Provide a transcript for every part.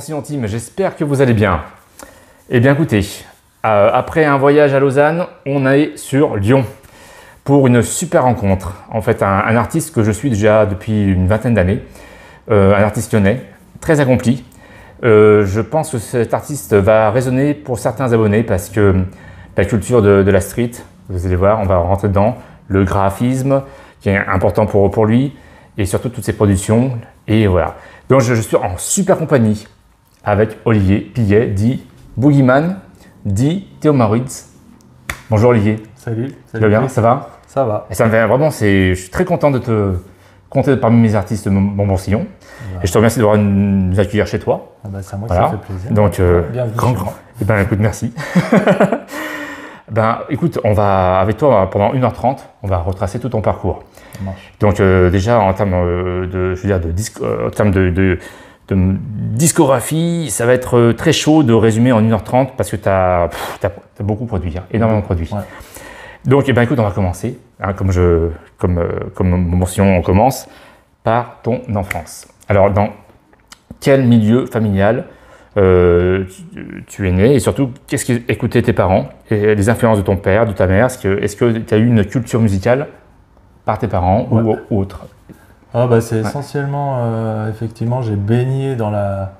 Bon Sillon Team, j'espère que vous allez bien. Eh bien écoutez, après un voyage à Lausanne, on est sur Lyon pour une super rencontre. En fait, un artiste que je suis déjà depuis une vingtaine d'années, un artiste lyonnais, très accompli. Je pense que cet artiste va résonner pour certains abonnés parce que la culture de la street, vous allez voir, on va rentrer dedans, le graphisme qui est important pour lui et surtout toutes ses productions. Et voilà. Donc je suis en super compagnie avec Olivier Piguet, dit Boogymann, dit Téo Moritz. Bonjour Olivier. Salut. Tu vas bien? Ça va? Ça va. Et ça me fait vraiment, je suis très content de te compter parmi mes artistes Mon Bon Sillon. Voilà. Et je te remercie de nous accueillir chez toi. Ah bah, c'est à moi qui ça fait plaisir. Donc, grand. Et ben, écoute, merci. Ben, écoute, on va, avec toi, pendant 1h30, on va retracer tout ton parcours. Ça marche. Donc, déjà, en termes de discographie, ça va être très chaud de résumer en 1h30 parce que tu as beaucoup produit, hein, énormément produit. Ouais. Donc, eh ben, écoute, on va commencer, hein, comme mention, on commence par ton enfance. Alors, dans quel milieu familial tu es né et surtout, qu'est-ce qu'écoutaient tes parents et les influences de ton père, de ta mère? Est-ce que tu as eu une culture musicale par tes parents? Ouais. ou autre? Ah bah c'est essentiellement, effectivement, j'ai baigné dans la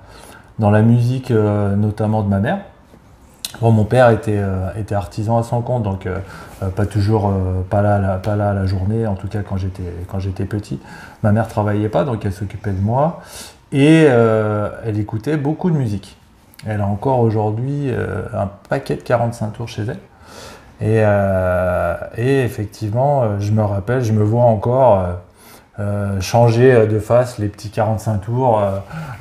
musique, notamment de ma mère. Bon, mon père était artisan à son compte, donc pas toujours, pas là la journée, en tout cas quand j'étais petit. Ma mère travaillait pas, donc elle s'occupait de moi et elle écoutait beaucoup de musique. Elle a encore aujourd'hui un paquet de 45 tours chez elle. Et effectivement, je me rappelle, je me vois encore changer de face les petits 45 tours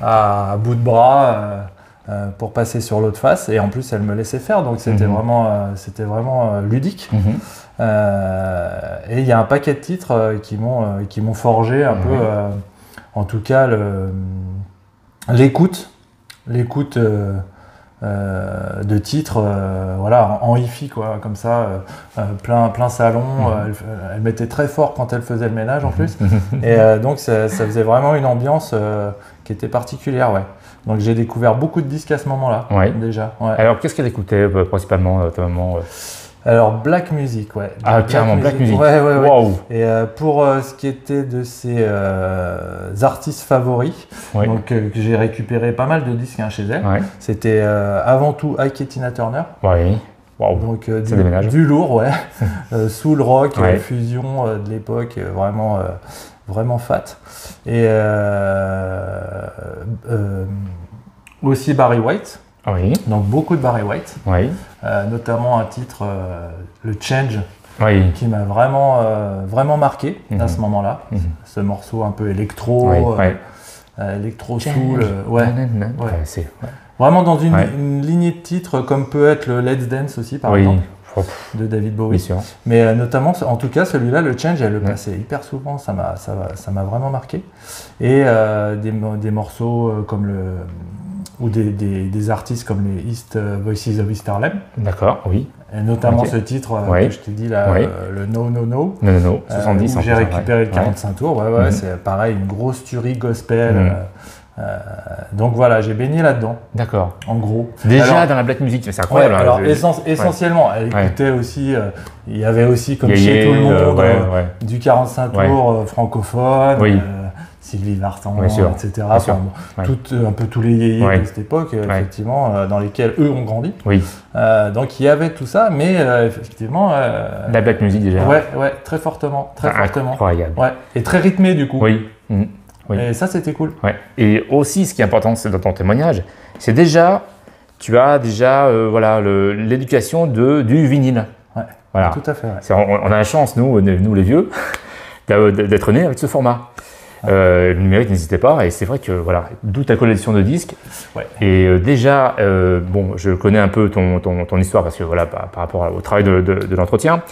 à bout de bras pour passer sur l'autre face, et en plus elle me laissait faire, donc c'était vraiment ludique. Et il y a un paquet de titres qui m'ont forgé un peu, en tout cas l'écoute de titres, voilà, en hi-fi, quoi, comme ça, plein salon. Elle mettait très fort quand elle faisait le ménage en plus, et donc ça faisait vraiment une ambiance qui était particulière, ouais. Donc j'ai découvert beaucoup de disques à ce moment-là, ouais. Déjà. Ouais. Alors qu'est-ce qu'elle écoutait principalement, ta maman? Alors black music, ouais. Ah, carrément, black music. Ouais, ouais, ouais. Wow. Et pour ce qui était de ses artistes favoris, ouais. Donc j'ai récupéré pas mal de disques, hein, chez elle. Ouais. C'était avant tout Ike and Tina Turner. Ouais. Wow. Donc du lourd, ouais. Soul rock, ouais. Fusion de l'époque, vraiment. Vraiment fat, et aussi Barry White, oui. Donc beaucoup de Barry White, oui. Notamment un titre, le Change, oui. Qui m'a vraiment marqué, à ce moment-là, ce morceau un peu électro, oui, ouais. Électro-soul, ouais, ouais. C'est, ouais. Vraiment dans une, ouais. Une lignée de titres comme peut être le Let's Dance aussi, par oui. Exemple. De David Bowie, mais notamment, en tout cas celui-là, le Change, elle le passait hyper souvent, ça m'a vraiment marqué, et des morceaux comme des artistes comme les East Voices of East Harlem, d'accord, oui, et notamment, okay. Ce titre, ouais. Que je t'ai dit là, ouais. Le No, 70, j'ai récupéré, ouais. Le 45, ouais. Tours, ouais, ouais, c'est pareil, une grosse tuerie gospel, donc voilà, j'ai baigné là-dedans. D'accord. En gros. Déjà alors, dans la black music, c'est incroyable. Ouais, alors essentiellement, ouais. Elle écoutait, ouais. Aussi. Il y avait aussi, comme chez tout le monde, ouais, ouais. Du 45 tours, ouais. Francophone, oui. Sylvie Vartan, oui, etc. Enfin, ouais. Un peu tous les yéyés, ouais. De cette époque, ouais. Effectivement, dans lesquels eux ont grandi. Oui. Donc il y avait tout ça, mais effectivement. La black music déjà. Ouais, ouais, très fortement, très fortement. Incroyable. Ouais, et très rythmé du coup. Oui. Mmh. Oui. Et ça, c'était cool. Ouais. Et aussi, ce qui est important dans ton témoignage, c'est déjà, tu as déjà voilà, l'éducation du vinyle. Ouais. Voilà. Tout à fait. Ouais. On a la chance, nous les vieux, d'être nés avec ce format. Ouais. Le numérique n'existait pas, et c'est vrai que, voilà, d'où ta collection de disques. Ouais. Et déjà, bon, je connais un peu ton histoire, parce que, voilà, par rapport au travail de l'entretien,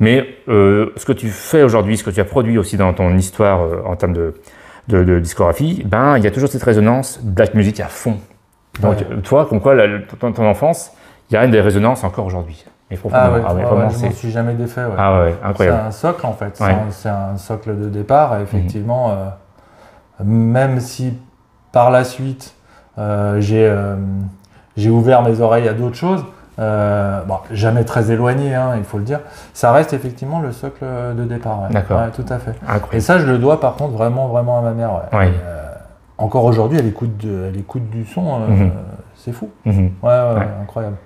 mais ce que tu fais aujourd'hui, ce que tu as produit aussi dans ton histoire en termes de discographie, ben, il y a toujours cette résonance black music à fond. Donc, ouais. Toi, comme quoi, ton enfance, il y a une des résonances encore aujourd'hui. Ah ouais, je ne m'en suis jamais défait. Ouais. Ah ouais, incroyable. C'est un socle, en fait. Ouais. C'est un socle de départ. Et effectivement, même si par la suite, J'ai ouvert mes oreilles à d'autres choses, bon, jamais très éloignées, hein, il faut le dire. Ça reste effectivement le socle de départ. Ouais. D'accord. Ouais, tout à fait. Incroyable. Et ça, je le dois par contre vraiment à ma mère. Ouais. Ouais. Et, encore aujourd'hui, elle écoute du son, mm-hmm. C'est fou. Mm-hmm. Ouais, incroyable.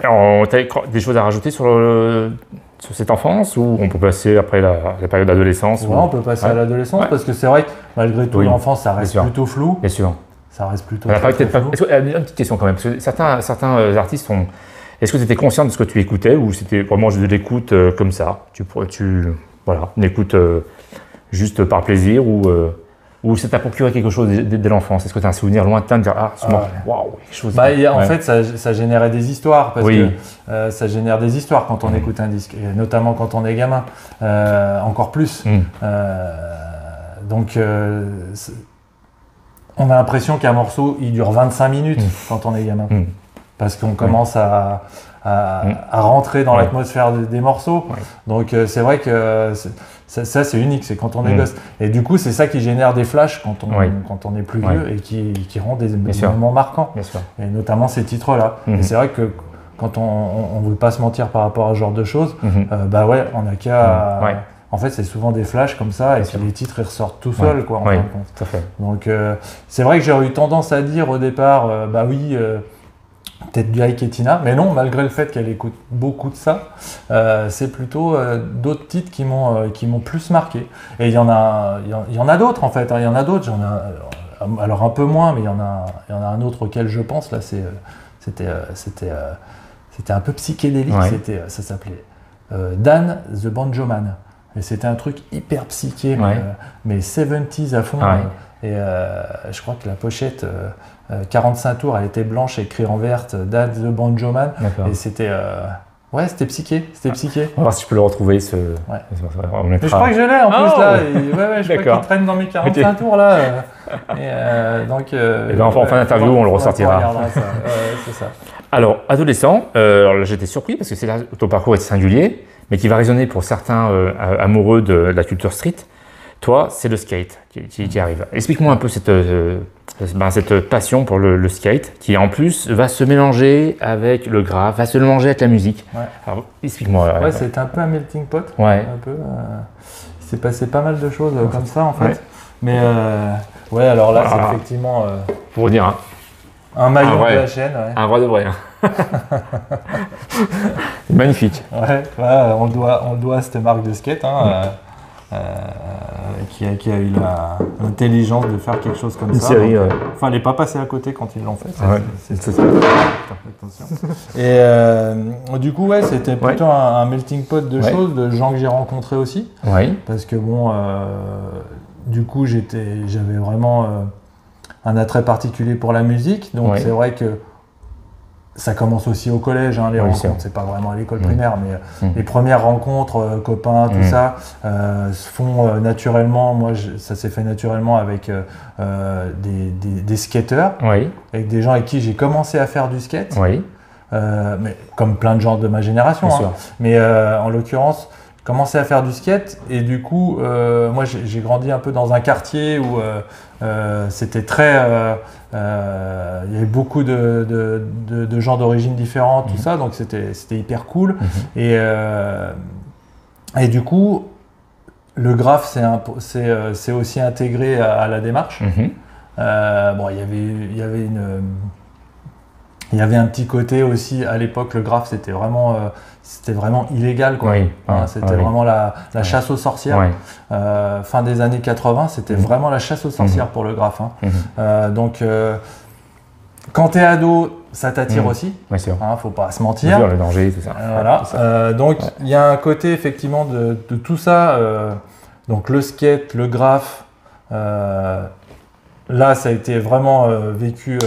T'as des choses à rajouter sur le... sur cette enfance, ou on peut passer après la période d'adolescence? Ouais, ou... on peut passer à l'adolescence, parce que c'est vrai que malgré tout, l'enfance, ça reste plutôt flou. Bien sûr. Ça reste plutôt flou. Une petite question quand même, parce que certains artistes sont... Est-ce que tu étais conscient de ce que tu écoutais, ou c'était vraiment de l'écoute comme ça? Voilà, une écoute juste par plaisir, ou ça t'a procuré quelque chose dès l'enfance? Est-ce que tu as un souvenir lointain de dire « Ah, ce moment, waouh, quelque chose ». En fait, ça générait des histoires, parce que ça génère des histoires quand on écoute un disque, et notamment quand on est gamin, encore plus. Donc, on a l'impression qu'un morceau, il dure 25 minutes quand on est gamin, parce qu'on commence à rentrer dans l'atmosphère des morceaux. Donc, c'est vrai que… Ça, c'est unique, c'est quand on est gosse. Et du coup, c'est ça qui génère des flashs quand on est plus vieux, et qui rend des moments marquants. Et notamment ces titres-là. Et c'est vrai que quand on ne veut pas se mentir par rapport à ce genre de choses, on n'a qu'à... En fait, c'est souvent des flashs comme ça, et puis les titres, ils ressortent tout seuls, quoi, en fin de compte. Tout à fait. Donc, c'est vrai que j'aurais eu tendance à dire au départ, peut-être du Ike et Tina, mais non, malgré le fait qu'elle écoute beaucoup de ça, c'est plutôt d'autres titres qui m'ont plus marqué. Et il y en a d'autres en fait, hein, il y en a d'autres, alors un peu moins, mais il y en a un autre auquel je pense, là, c'était un peu psychédélique, ça s'appelait Dan the Banjo Man. Et c'était un truc hyper psyché, mais 70s à fond. Et je crois que la pochette 45 tours, elle était blanche, écrite en verte, Dan the Banjo Man. Et c'était c'était psyché, On va voir si je peux le retrouver, ce... Mais je crois que je l'ai en plus là. Et, je crois qu'il traîne dans mes 45 tours là. Et ben, en fin d'interview, on le ressortira. C'est ça. Alors, adolescent, j'étais surpris parce que c'est là où ton parcours est singulier, mais qui va résonner pour certains amoureux de la culture street. Toi, c'est le skate qui arrive. Explique-moi un peu cette passion pour le skate qui, en plus, va se mélanger avec le graphe, va se mélanger avec la musique. Ouais. Alors, explique-moi. Ouais, c'était un peu un melting pot. Ouais. Un peu. Il s'est passé pas mal de choses comme ça, en fait. Ouais. Mais, alors là, c'est effectivement... pour dire, hein. Un maillon de la chaîne. Ouais. Un roi de vrai. Magnifique. Ouais, on le doit à cette marque de skate. Hein, qui a eu l'intelligence de faire quelque chose comme une série, donc, fallait pas passer à côté quand ils l'ont fait. C'est ça. Attention. Et du coup, c'était plutôt un melting pot de choses, de gens que j'ai rencontrés aussi. Ouais. Parce que bon, du coup, j'avais vraiment un attrait particulier pour la musique. Donc c'est vrai que ça commence aussi au collège, hein, les rencontres, c'est pas vraiment à l'école primaire, mais les premières rencontres, copains, tout ça, se font naturellement. Moi, ça s'est fait naturellement avec des skateurs, avec des gens avec qui j'ai commencé à faire du skate, mais comme plein de gens de ma génération. Hein, mais en l'occurrence, commencer à faire du skate, et du coup, moi, j'ai grandi un peu dans un quartier où c'était très... il y avait beaucoup de gens d'origines différentes, tout ça, donc c'était hyper cool. Et du coup, le graphe, c'est aussi intégré à la démarche. Bon, il y avait un petit côté aussi, à l'époque, le graphe, c'était vraiment illégal, quoi. Vraiment la chasse aux sorcières. Fin des années 80, c'était vraiment la chasse aux sorcières pour le graphe. Hein. Donc, quand t'es ado, ça t'attire aussi. Bien sûr. Hein, faut pas se mentir. Bien sûr, le danger, tout ça. Voilà. Tout ça. Donc, il y a un côté, effectivement, de tout ça. Donc, le skate, le graphe. Là, ça a été vraiment vécu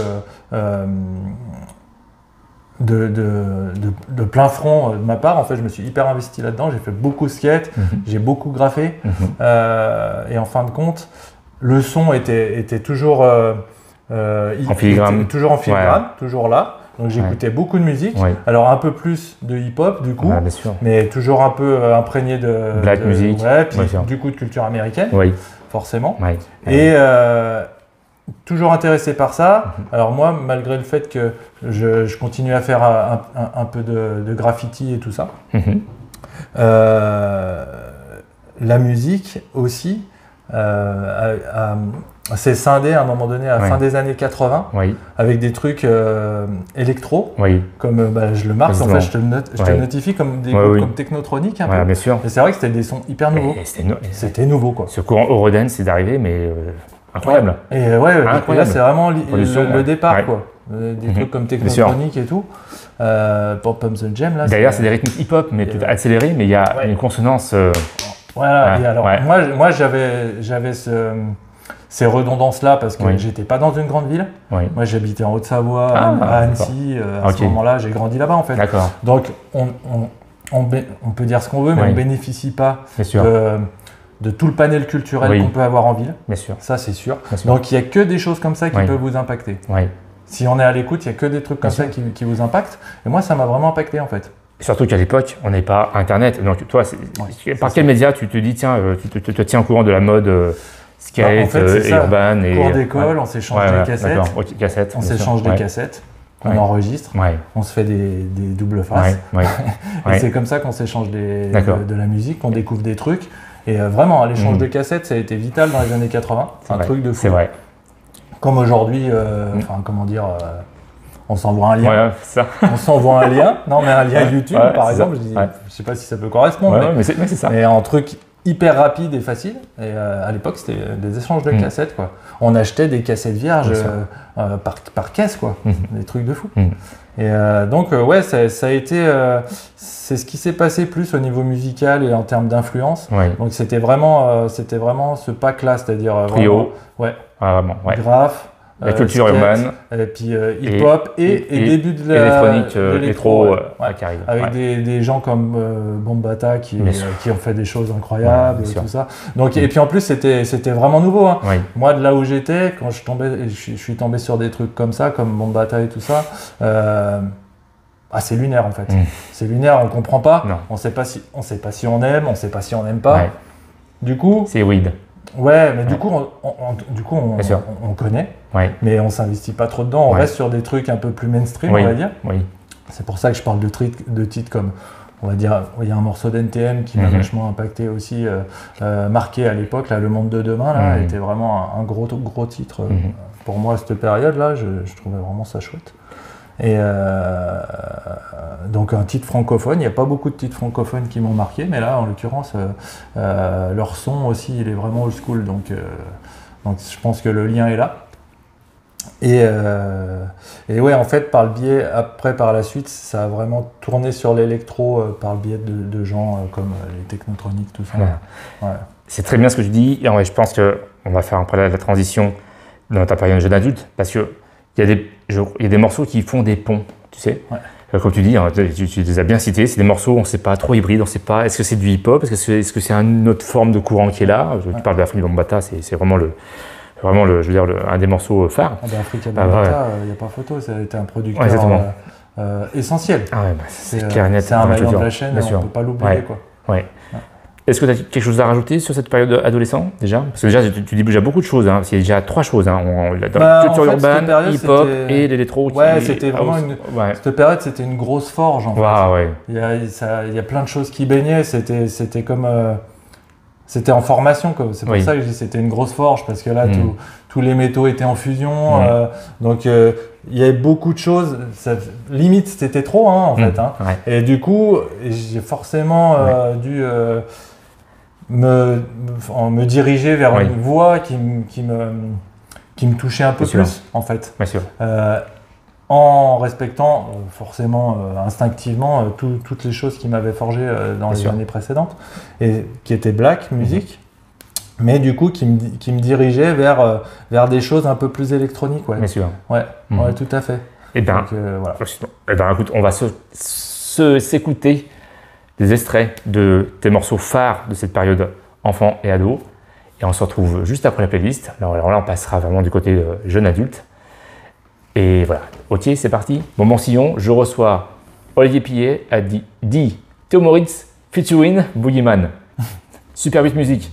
de plein front de ma part. En fait, je me suis hyper investi là-dedans. J'ai fait beaucoup de skate, j'ai beaucoup graffé. Et en fin de compte, le son était toujours en filigrane, toujours là. Donc j'écoutais beaucoup de musique. Alors un peu plus de hip-hop du coup, mais toujours un peu imprégné de black music, puis, du coup de culture américaine, forcément. Et toujours intéressé par ça. Alors moi, malgré le fait que je continue à faire un peu de graffiti et tout ça, la musique aussi s'est scindée à un moment donné, à la fin des années 80, avec des trucs électro, comme je le marque, en fait, je te notifie, comme des groupes comme Technotronic. Un peu. Bien sûr. Et c'est vrai que c'était des sons hyper nouveaux. C'était nouveau, quoi. Ce courant Eurodance, c'est arrivé, mais incroyable. Et là, c'est vraiment le départ, quoi. Des trucs comme Technotronic et tout. Pour Pump the Jam, là. D'ailleurs, c'est des rythmes hip-hop, mais peut-être accélérés, mais il y a une consonance. Voilà. Et alors, moi, j'avais ces redondances-là parce que j'étais pas dans une grande ville. Moi, j'habitais en Haute-Savoie, à Annecy. À ce moment-là, j'ai grandi là-bas, en fait. Donc, on peut dire ce qu'on veut, mais on ne bénéficie pas de tout le panel culturel qu'on peut avoir en ville. Bien sûr. Ça, c'est sûr. Donc, il n'y a que des choses comme ça qui peuvent vous impacter. Si on est à l'écoute, il n'y a que des trucs comme ça qui vous impactent. Et moi, ça m'a vraiment impacté, en fait. Surtout qu'à l'époque, on n'est pas Internet. Donc, toi, par quel média tu te dis, tiens, tu te tiens au courant de la mode skate, en fait, urbaine et... Cours d'école, on s'échange des cassettes. On s'échange des cassettes, on enregistre, on se fait des doubles faces. Et c'est comme ça qu'on s'échange de la musique, qu'on découvre des trucs. Et vraiment, l'échange de cassettes, ça a été vital dans les années 80. C'est un truc de fou. C'est vrai. Comme aujourd'hui, comment dire... on s'envoie un lien. On s'envoie un lien. Non, mais un lien YouTube, par exemple. Je sais pas si ça peut correspondre. Mais c'est ça. Et un truc hyper rapide et facile. Et à l'époque, c'était des échanges de cassettes, quoi. On achetait des cassettes vierges par caisse, quoi. Des trucs de fou. Et donc, ça a été. C'est ce qui s'est passé plus au niveau musical et en termes d'influence. Donc, c'était vraiment ce pack-là, c'est-à-dire. Trio. Graph. La culture urbaine, et puis hip-hop et début de l'électronique, l'électro qui arrive. Avec des gens comme Bambata qui ont fait des choses incroyables, tout ça. Donc, et puis en plus, c'était vraiment nouveau. Moi, de là où j'étais, quand je suis tombé sur des trucs comme ça, comme Bambata et tout ça, c'est lunaire en fait. C'est lunaire, on ne comprend pas, on ne sait pas si on aime, on ne sait pas si on n'aime pas. Du coup… C'est weed. Mais du coup, on connaît, mais on s'investit pas trop dedans. On reste sur des trucs un peu plus mainstream, on va dire. C'est pour ça que je parle de titres comme, on va dire, il y a un morceau d'NTM qui m'a vachement impacté aussi, marqué à l'époque. Le Monde de Demain, là, était vraiment un gros titre pour moi à cette période-là. Je trouvais vraiment ça chouette. Et donc un titre francophone, il n'y a pas beaucoup de titres francophones qui m'ont marqué, mais là en l'occurrence leur son aussi il est vraiment old school, donc je pense que le lien est là. Et en fait par le biais, après par la suite, ça a vraiment tourné sur l'électro par le biais de gens comme les Technotroniques, tout ça. C'est très bien ce que tu dis, et je pense qu'on va faire un parallèle de la transition dans ta période de jeune adulte, parce que il y a des morceaux qui font des ponts, tu sais. Comme tu dis, tu les as bien cités, c'est des morceaux, on ne sait pas, trop hybrides, on ne sait pas, est-ce que c'est du hip-hop, est-ce que c'est une autre forme de courant qui est là. Tu parles de la famille Bambata, c'est vraiment je veux dire, un des morceaux phares. Africa Bambata, il n'y a pas photo, ça a été un producteur essentiel. C'est un maillon de la chaîne, on ne peut pas l'oublier. Est-ce que tu as quelque chose à rajouter sur cette période adolescent déjà? Parce que déjà, tu dis déjà beaucoup de choses, parce qu'il y a déjà trois choses. Culture urbaine, hip-hop et l'électro. C'était vraiment cette période, c'était une grosse forge en fait. Il y a plein de choses qui baignaient, c'était comme... C'était en formation, c'est pour ça que je dis c'était une grosse forge, parce que là, tous les métaux étaient en fusion. Donc, il y avait beaucoup de choses. Limite, c'était trop, en fait. Et du coup, j'ai forcément dû me diriger vers une voie qui me touchait un peu plus, en fait. Bien sûr. En respectant forcément instinctivement toutes les choses qui m'avaient forgé dans les années précédentes, et qui étaient black music, mais du coup qui me dirigeaient vers des choses un peu plus électroniques. Bien sûr. Ouais, tout à fait. Et bien, écoute, on va s'écouter des extraits de tes morceaux phares de cette période enfant et ado, et on se retrouve juste après la playlist. Alors là, on passera vraiment du côté jeune adulte. Et voilà, ok, c'est parti. Mon Bon Sillon, je reçois Olivier Piguet, dit Téo Moritz, featuring Boogymann. Superhuit Music.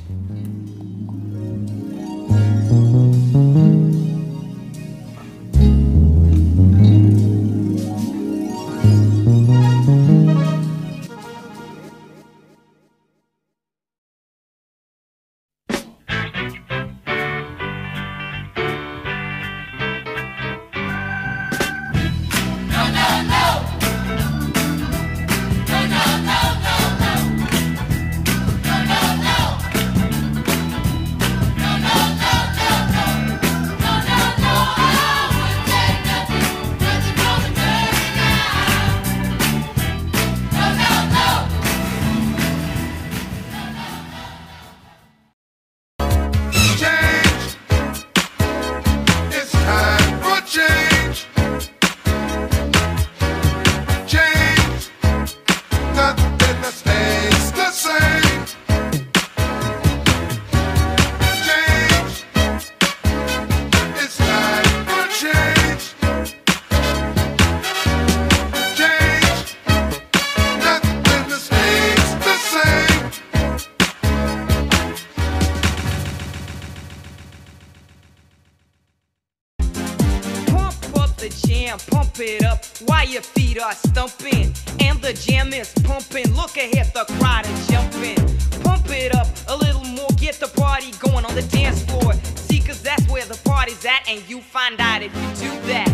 up while your feet are stumping and the jam is pumping. Look ahead, the crowd is jumping. Pump it up a little more, get the party going on the dance floor. See, cause that's where the party's at, and you find out if you do that.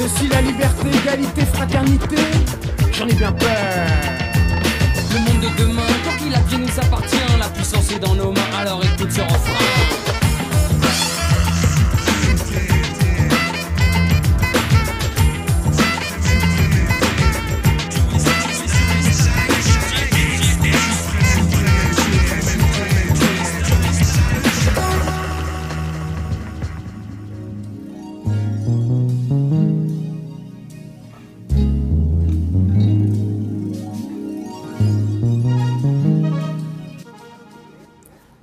Ceci la liberté, égalité, fraternité, j'en ai bien peur. Le monde de demain, tant qu'il a pied nous appartient, la puissance est dans nos mains, alors écoute ce refrain.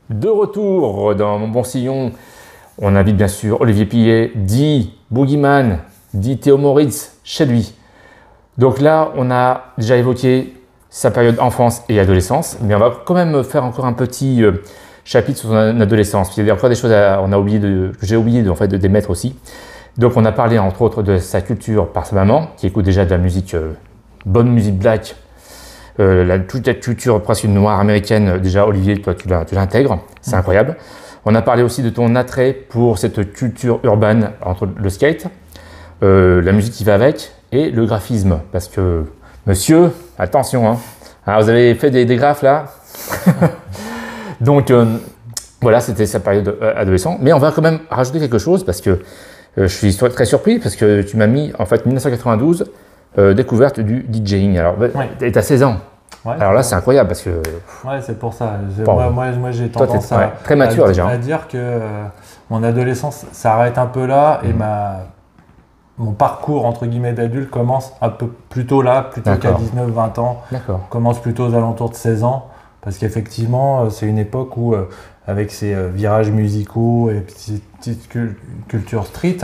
De retour dans Mon Bon Sillon, on invite bien sûr Olivier Piguet, dit Boogymann, dit Téo Moritz, chez lui. Donc là, on a déjà évoqué sa période enfance et adolescence, mais on va quand même faire encore un petit chapitre sur son adolescence. Il y a encore des choses que j'ai oublié de démettre aussi. Donc on a parlé entre autres de sa culture par sa maman, qui écoute déjà de la musique, bonne musique black, toute la culture presque noire américaine. Déjà Olivier, toi tu l'intègres, c'est incroyable. On a parlé aussi de ton attrait pour cette culture urbaine entre le skate, la musique qui va avec et le graphisme. Parce que monsieur, attention, hein. Alors, vous avez fait des graphes là. Donc voilà, c'était sa période adolescente. Mais on va quand même rajouter quelque chose parce que je suis très surpris parce que tu m'as mis en fait 1992. Découverte du DJing. Alors, ouais. T'as 16 ans. Ouais, alors là, c'est incroyable parce que. Ouais, c'est pour ça. Moi, j'ai tendance à. Très mature déjà. À dire que mon adolescence s'arrête un peu là et mon parcours, entre guillemets, d'adulte commence un peu plus tôt là, plutôt qu'à 19-20 ans. D'accord. Commence plutôt aux alentours de 16 ans parce qu'effectivement, c'est une époque où. Avec ses virages musicaux et petites culture street,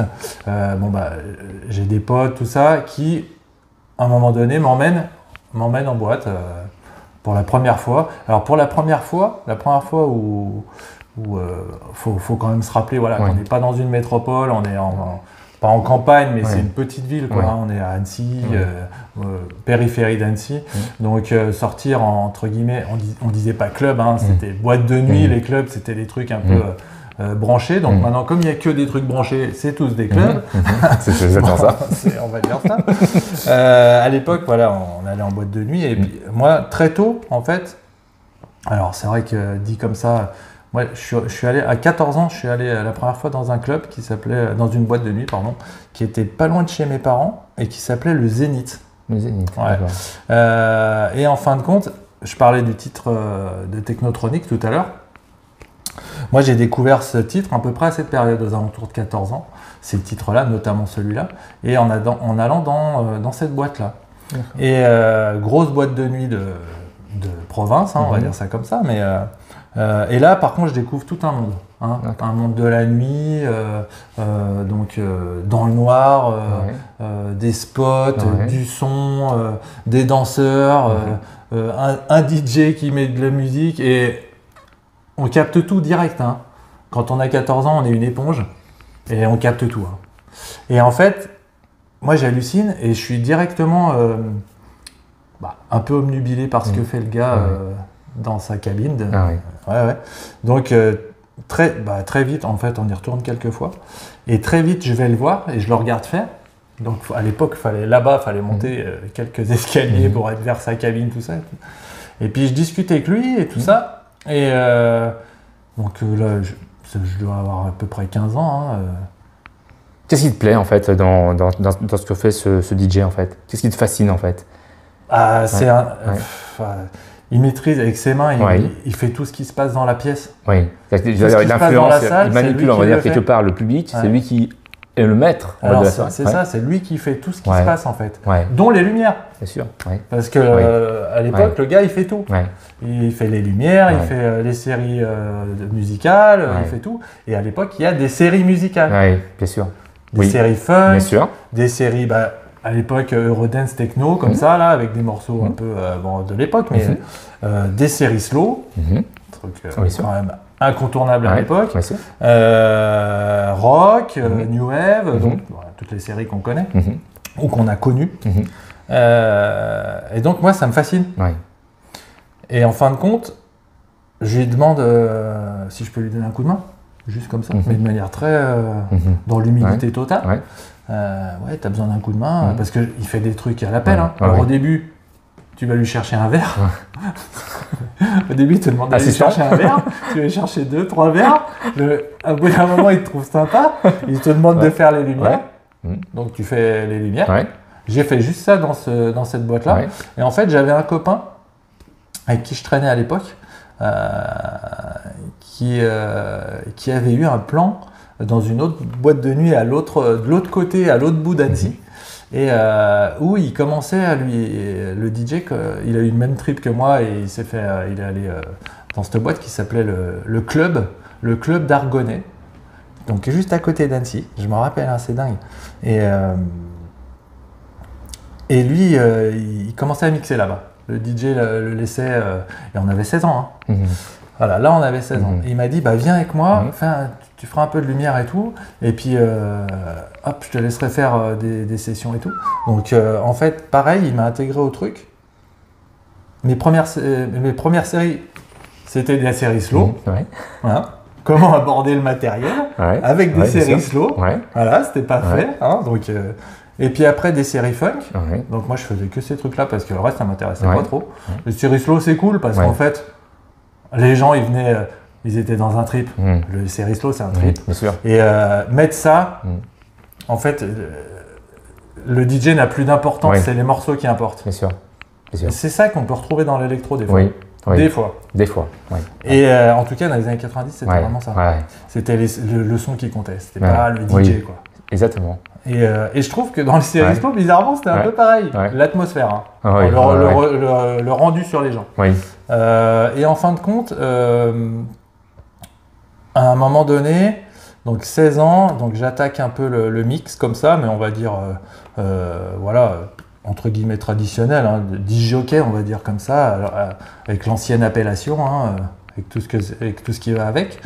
j'ai des potes, tout ça, qui, à un moment donné, m'emmènent en boîte pour la première fois. Alors pour la première fois où faut quand même se rappeler, voilà, qu'on n'est pas dans une métropole, on est pas en campagne, mais c'est une petite ville, quoi, hein, on est à Annecy, périphérie d'Annecy, donc sortir entre guillemets, on disait pas club, hein, c'était boîte de nuit, les clubs c'était des trucs un peu branchés, donc maintenant comme il n'y a que des trucs branchés, c'est tous des clubs, j'adore ça. On va dire ça. À l'époque, voilà, on allait en boîte de nuit, et puis moi très tôt en fait, alors c'est vrai que dit comme ça, ouais, je suis allé à 14 ans, je suis allé la première fois dans un club qui s'appelait, dans une boîte de nuit, pardon, qui était pas loin de chez mes parents et qui s'appelait le Zénith. Le Zénith, ouais. Et en fin de compte, je parlais du titre de Technotronic tout à l'heure. Moi, j'ai découvert ce titre à peu près à cette période, aux alentours de 14 ans, ces titres-là, notamment celui-là, et en allant dans cette boîte-là. Et grosse boîte de nuit de province, hein, on va dire ça comme ça, mais. Et là, par contre, je découvre tout un monde, hein, un monde de la nuit, donc dans le noir, des spots, du son, des danseurs, un DJ qui met de la musique, et on capte tout direct. Hein. Quand on a 14 ans, on est une éponge et on capte tout. Hein. Et en fait, moi, j'hallucine et je suis directement un peu obnubilé par ce que fait le gars. Dans sa cabine. Donc très vite, en fait, on y retourne quelques fois. Et très vite, je vais le voir et je le regarde faire. Donc à l'époque, fallait monter quelques escaliers pour être vers sa cabine, tout ça. Et puis je discute avec lui et tout ça. Et donc là, je dois avoir à peu près 15 ans. Hein, Qu'est-ce qui te plaît, en fait, dans ce que fait ce DJ, en fait? Qu'est-ce qui te fascine, en fait? Il maîtrise avec ses mains, il fait tout ce qui se passe dans la pièce. Oui, l'influence, il manipule, on va dire, quelque part, le public, c'est lui qui est le maître. Alors, c'est ça, c'est lui qui fait tout ce qui se passe, en fait, dont les lumières. C'est sûr. Parce qu'à l'époque, le gars, il fait tout. Il fait les lumières, il fait les séries musicales, il fait tout. Et à l'époque, il y a des séries musicales. Oui, bien sûr. des séries fun, des séries à l'époque Eurodance techno comme ça là, avec des morceaux un peu de l'époque, mais des séries slow, truc quand même incontournable à l'époque, rock, new wave, donc toutes les séries qu'on connaît ou qu'on a connues. Et donc moi ça me fascine. Et en fin de compte, je lui demande si je peux lui donner un coup de main, juste comme ça, mais de manière très dans l'humilité totale. Ouais, t'as besoin d'un coup de main, parce qu'il fait des trucs à l'appel. Alors au début, tu vas lui chercher un verre. Au début, il te demande d'aller chercher un verre, tu vas chercher deux, trois verres. Au bout d'un moment, il te trouve sympa, il te demande de faire les lumières. Donc tu fais les lumières. J'ai fait juste ça dans cette boîte-là. Et en fait, j'avais un copain avec qui je traînais à l'époque, qui avait eu un plan dans une autre boîte de nuit de l'autre côté, à l'autre bout d'Annecy, et où il commençait à le DJ, il a eu le même trip que moi, et il est allé dans cette boîte qui s'appelait le Club d'Argonnet, donc juste à côté d'Annecy, je m'en rappelle, hein, c'est dingue. Et lui, il commençait à mixer là-bas. Le DJ le laissait, et on avait 16 ans. Hein. Voilà, là on avait 16 ans. Et il m'a dit, viens avec moi, tu feras un peu de lumière et tout, et puis hop, je te laisserai faire des sessions et tout. Donc en fait, pareil, il m'a intégré au truc. Mes premières séries, c'était des séries slow. Voilà. Comment aborder le matériel avec des séries slow. Voilà, c'était pas fait. Hein, donc, et puis après, des séries funk. Donc moi, je faisais que ces trucs-là parce que le reste, ça m'intéressait pas trop. Les séries slow, c'est cool parce qu'en fait, les gens, ils venaient, ils étaient dans un trip. Le séries slow, c'est un trip. Et mettre ça, en fait, le DJ n'a plus d'importance, c'est les morceaux qui importent. C'est ça qu'on peut retrouver dans l'électro des fois. Des fois. Et en tout cas, dans les années 90, c'était vraiment ça. C'était le son qui comptait, c'était pas le DJ, quoi. Exactement. Et je trouve que dans les séries slow, bizarrement, c'était un peu pareil. L'atmosphère, hein. Le rendu sur les gens. Et en fin de compte, à un moment donné, donc 16 ans, donc j'attaque un peu le mix comme ça, mais on va dire, voilà, entre guillemets traditionnel, hein, disjockey, on va dire comme ça, alors, avec l'ancienne appellation, hein, avec tout ce qui va avec.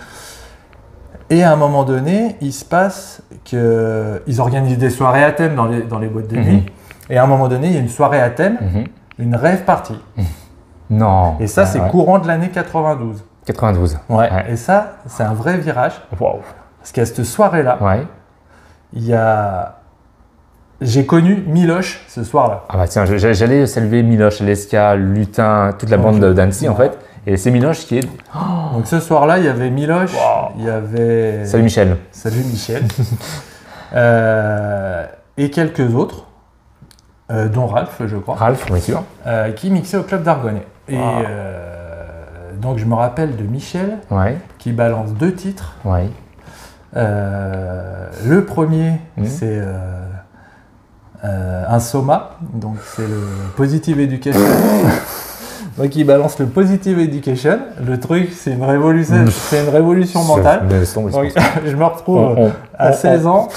Et à un moment donné, il se passe qu'ils organisent des soirées à thème dans les boîtes de nuit. Et à un moment donné, il y a une soirée à thème, une rave party. Non. Et ça, c'est courant de l'année 92. 92. Et ça, c'est un vrai virage. Waouh. Parce qu'à cette soirée-là, j'ai connu Miloche ce soir-là. Ah bah tiens, j'allais saluer Miloche, Leska, Lutin, toute la bande d'Annecy en fait. Et c'est Miloche qui est... Donc ce soir-là, il y avait Miloche, il y avait... Salut Michel. Salut Michel. Et quelques autres, dont Ralf, je crois. Ralf, bien sûr. Qui mixait au Club d'Argonnet. Et donc je me rappelle de Michel, qui balance deux titres. Le premier, c'est un Soma, donc c'est le Positive Education. Donc il balance le Positive Education, le truc c'est une révolution, mentale, donc, je me retrouve à 16 ans,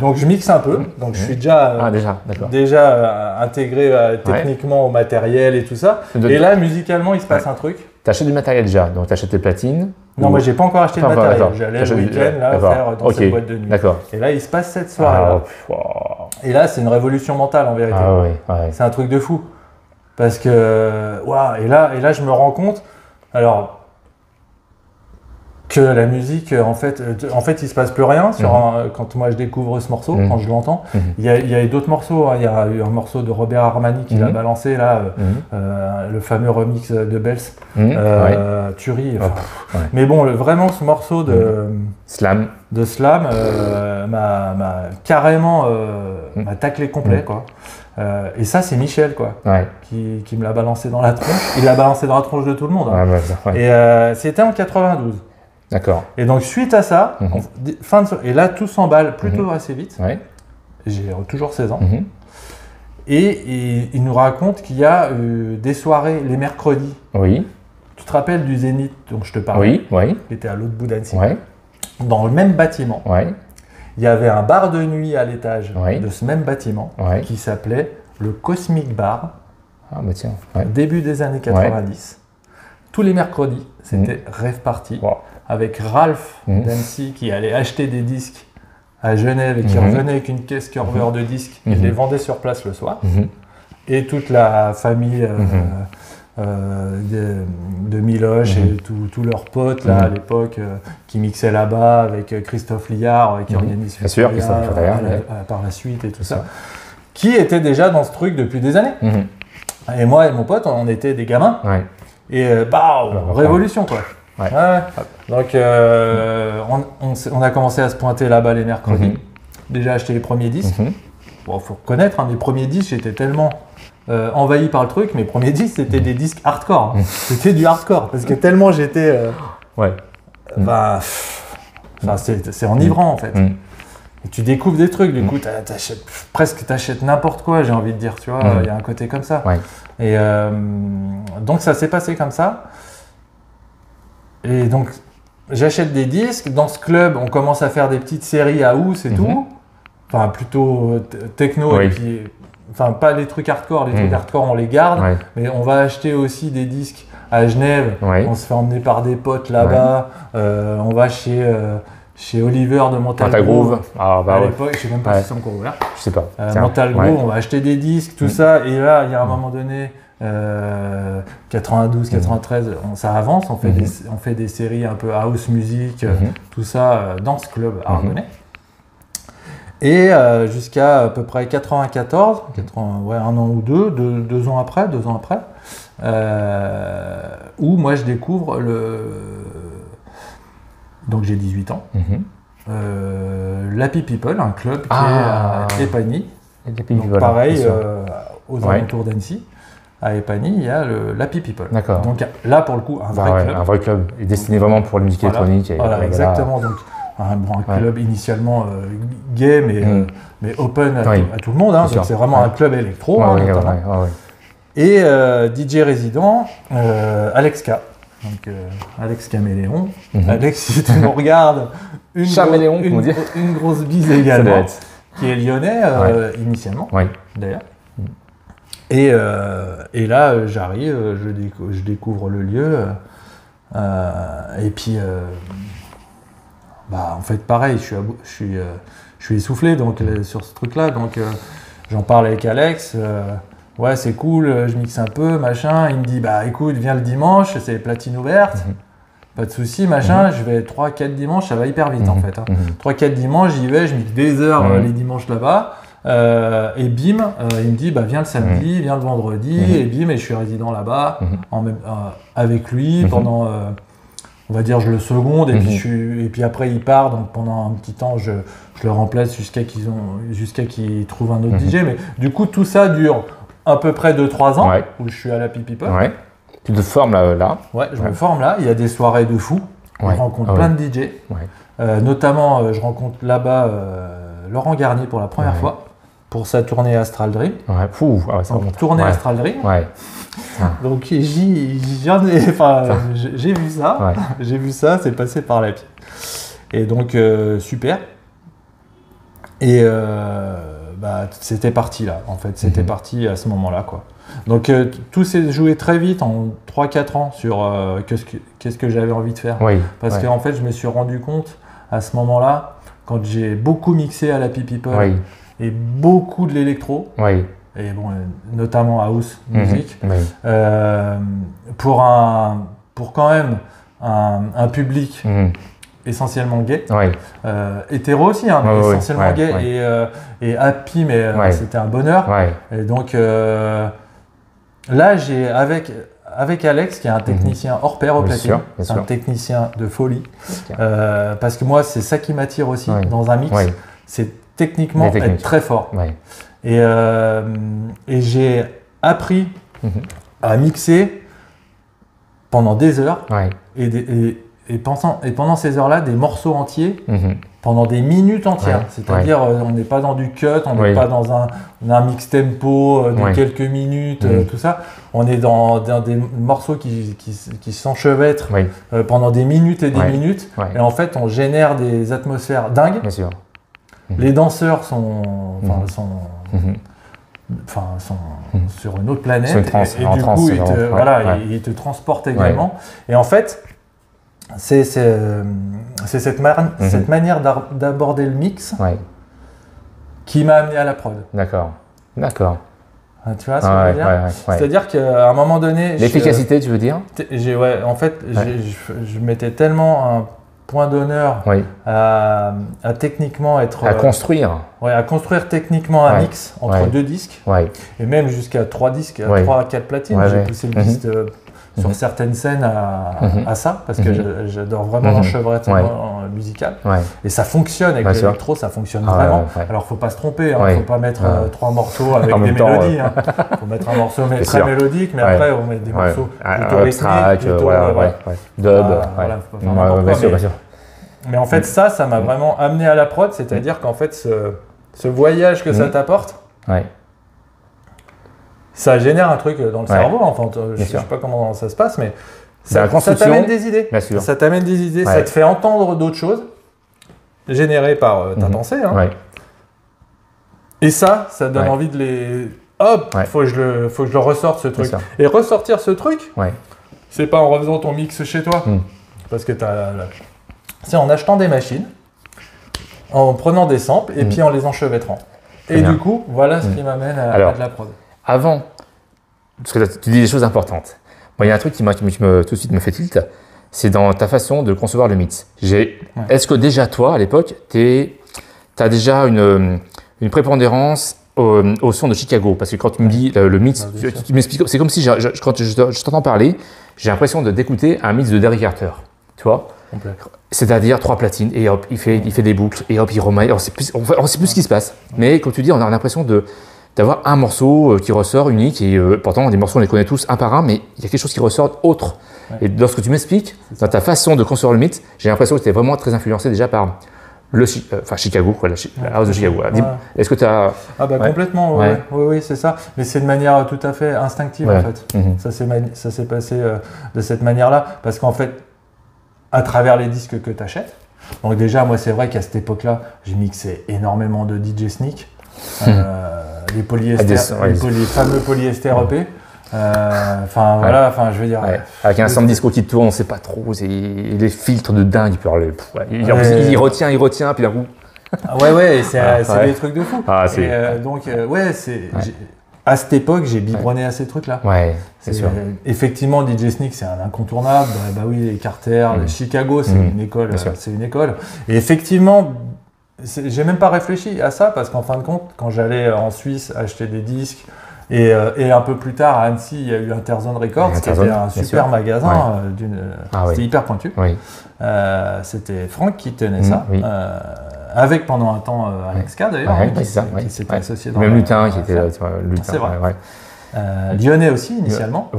donc je mixe un peu, donc je suis déjà intégré techniquement au matériel et tout ça, et là musicalement il se passe un truc. T'achètes du matériel déjà, donc t'achètes tes platines. Non, moi j'ai pas encore acheté de matériel, j'allais le week-end là, faire dans cette boîte de nuit. Et là il se passe cette soirée, et là c'est une révolution mentale en vérité, c'est un truc de fou. Parce que, waouh, et là, je me rends compte, alors, que la musique, en fait il ne se passe plus rien. Quand moi, je découvre ce morceau, quand je l'entends, il y a d'autres morceaux. Hein. Il y a eu un morceau de Robert Armani qui l'a balancé, là, le fameux remix de Bells, Tuerie. Mais bon, vraiment, ce morceau de Slam m'a carrément taclé complet, quoi. Et ça, c'est Michel, quoi, qui me l'a balancé dans la tronche. Il l'a balancé dans la tronche de tout le monde. Hein. Et c'était en 92. D'accord. Et donc, suite à ça, et là, tout s'emballe plutôt assez vite. J'ai toujours 16 ans. Et il nous raconte qu'il y a des soirées les mercredis. Tu te rappelles du Zénith dont je te parlais ? Qui était à l'autre bout d'Annecy. Dans le même bâtiment. Il il y avait un bar de nuit à l'étage de ce même bâtiment qui s'appelait le Cosmic Bar. Ah bah tiens, début des années 90. Tous les mercredis, c'était Rêve Party, avec Ralf d'Annecy qui allait acheter des disques à Genève et qui revenait avec une caisse curveur de disques et les vendait sur place le soir. Et toute la famille de Miloche et tous leurs potes là, à l'époque qui mixaient là-bas avec Christophe Liard qui organise par la suite et tout ça, qui était déjà dans ce truc depuis des années. Et moi et mon pote, on était des gamins. Et révolution quoi. Donc on a commencé à se pointer là-bas les mercredis, déjà acheter les premiers disques. Bon, faut reconnaître, mes premiers disques, j'étais tellement envahi par le truc, mes premiers disques c'était des disques hardcore. C'était du hardcore parce que tellement j'étais c'est enivrant en fait. Et tu découvres des trucs, du coup, t'achètes n'importe quoi, j'ai envie de dire, tu vois, il y a un côté comme ça. Et donc, ça s'est passé comme ça. Et donc, j'achète des disques. Dans ce club, on commence à faire des petites séries à house et tout. Enfin, plutôt techno et puis... Enfin, pas les trucs hardcore. Les trucs hardcore, on les garde. Mais on va acheter aussi des disques à Genève. On se fait emmener par des potes là-bas. On va chez Oliver de Mental Groove, à l'époque, je ne sais même pas si c'est encore ouvert. Je sais pas. Mental Groove, on va acheter des disques, tout ça, et là, il y a un moment donné, 92, 93, ça avance, on fait des séries un peu house music, tout ça, dans ce club ardennais. Et jusqu'à peu près 94, un an ou deux ans après, où moi je découvre Donc j'ai 18 ans. L'Happy People, un club qui est à Épagny. Donc pareil, aux alentours d'Annecy, à Épagny, il y a l'Happy People. D'accord. Donc là, pour le coup, un vrai club. Un vrai club, destiné vraiment pour la musique électronique. Voilà, exactement. Donc un club initialement gay, mais open à tout le monde. Donc c'est vraiment un club électro. Et DJ résident, Alex K. Donc Alex Caméléon. Alex, si tu nous regardes, une grosse bise également, qui est lyonnais initialement, d'ailleurs. Et là, j'arrive, je découvre le lieu, et puis, en fait, pareil, je suis essoufflé donc, sur ce truc-là, donc j'en parle avec Alex. Ouais, c'est cool, je mixe un peu, machin. Il me dit, bah écoute, viens le dimanche, c'est les platines ouvertes, pas de souci, machin. Je vais 3-4 dimanches, ça va hyper vite en fait. 3-4 dimanches, j'y vais, je mixe des heures les dimanches là-bas. Et bim, il me dit, bah viens le samedi, viens le vendredi, et bim, et je suis résident là-bas, avec lui pendant, on va dire, je le seconde, et puis après il part, donc pendant un petit temps, je le remplace jusqu'à qu'ils trouvent un autre DJ. Mais du coup, tout ça dure à peu près de 3 ans, où je suis à la Pipipo. Tu te formes là. Ouais, je me forme là. Il y a des soirées de fous. Je rencontre plein de DJ. Notamment, je rencontre là-bas Laurent Garnier pour la première fois, pour sa tournée Astral Dream. Tournée Astral Dream. Donc, j'ai vu ça. J'ai vu ça, c'est passé par la pipe. Et donc, super. Et... c'était parti là, en fait, c'était parti à ce moment-là, quoi. Donc, tout s'est joué très vite, en 3-4 ans, sur qu'est-ce que j'avais envie de faire. Parce qu'en fait, je me suis rendu compte, à ce moment-là, quand j'ai beaucoup mixé à la Happy People et beaucoup de l'électro, et bon, notamment house music, pour quand même un public essentiellement gay, hétéro aussi, mais essentiellement gay, et happy, mais c'était un bonheur. Et donc là, j'ai avec Alex, qui est un technicien hors pair au platine, c'est un technicien de folie, parce que moi, c'est ça qui m'attire aussi dans un mix, c'est techniquement être très fort. Et j'ai appris à mixer pendant des heures, et pendant ces heures-là, des morceaux entiers, pendant des minutes entières. C'est-à-dire, on n'est pas dans du cut, on n'est pas dans un mix tempo de quelques minutes, tout ça. On est dans des morceaux qui s'enchevêtrent pendant des minutes et des minutes. Et en fait, on génère des atmosphères dingues. Les danseurs sont, sur une autre planète, ils te transportent également. Ouais. Et en fait, c'est cette manière d'aborder le mix qui m'a amené à la prod. D'accord, d'accord. Tu vois ce que je veux dire? C'est-à-dire qu'à un moment donné… L'efficacité, tu veux dire? Je mettais tellement un point d'honneur à techniquement être… À construire. Oui, à construire techniquement un mix entre deux disques et même jusqu'à trois disques, trois à quatre platines. J'ai poussé le disque sur certaines scènes à ça, parce que j'adore vraiment l'enchevêtre musical. Et ça fonctionne, avec l'électro, ça fonctionne vraiment. Alors, faut pas se tromper, hein, faut pas mettre trois morceaux avec des mélodies. Il faut mettre un morceau très mélodique, mais après, on met des morceaux plutôt rythmiques, plutôt dub. Mais en fait, ça m'a vraiment amené à la prod, c'est-à-dire qu'en fait, ce voyage que ça t'apporte, ça génère un truc dans le cerveau, enfin, je ne sais pas comment ça se passe, mais ça t'amène des idées. Bien sûr. Ça t'amène des idées, ça te fait entendre d'autres choses générées par ta pensée. Hein. Ouais. Et ça donne envie de les… Hop, faut que je le ressorte, ce truc. Et ressortir ce truc, c'est pas en refaisant ton mix chez toi, parce que c'est en achetant des machines, en prenant des samples et puis en les enchevêtrant. Et du coup, voilà ce qui m'amène à de la prod. Avant, parce que tu dis des choses importantes. Moi, il y a un truc qui tout de suite me fait tilt, c'est dans ta façon de concevoir le mix. Est-ce que déjà toi, à l'époque, tu as déjà une prépondérance au son de Chicago? Parce que quand tu me dis le mix, tu m'expliques, c'est comme si quand je t'entends parler, j'ai l'impression d'écouter un mix de Derek Carter, tu vois? C'est-à-dire trois platines et hop, il fait des boucles et hop, il remaille. On sait plus ce qui se passe. Mais comme tu dis, on a l'impression d'avoir un morceau qui ressort unique et pourtant des morceaux on les connaît tous un par un, mais il y a quelque chose qui ressort autre. Et lorsque tu m'expliques, dans ta façon de construire le mix, j'ai l'impression que tu es vraiment très influencé déjà par Chicago, quoi, la house de Chicago. Ouais. Est-ce que tu as… Ah bah complètement, oui, c'est ça. Mais c'est de manière tout à fait instinctive en fait. Ça s'est passé de cette manière-là parce qu'en fait, à travers les disques que tu achètes, donc déjà moi c'est vrai qu'à cette époque-là, j'ai mixé énormément de DJ Sneak. Les fameux polyester EP. Je veux dire… Ouais. Avec un sample disco qui tourne, on ne sait pas trop, les filtres de dingue, il retient, puis d'un coup… c'est des trucs de fou. À cette époque, j'ai biberonné à ces trucs-là. Ouais, c'est sûr. Effectivement, DJ Sneak, c'est un incontournable. Les Carter, les Chicago, c'est une école. C'est une école. Et effectivement… J'ai même pas réfléchi à ça parce qu'en fin de compte, quand j'allais en Suisse acheter des disques et un peu plus tard à Annecy, il y a eu Interzone Records, qui était un super magasin, c'était hyper pointu. Oui. C'était Franck qui tenait ça, avec pendant un temps Alex K d'ailleurs, qui s'était associé dans… Même Lutin qui était là, Lutin. C'est vrai. Ouais. Lyonnais aussi initialement.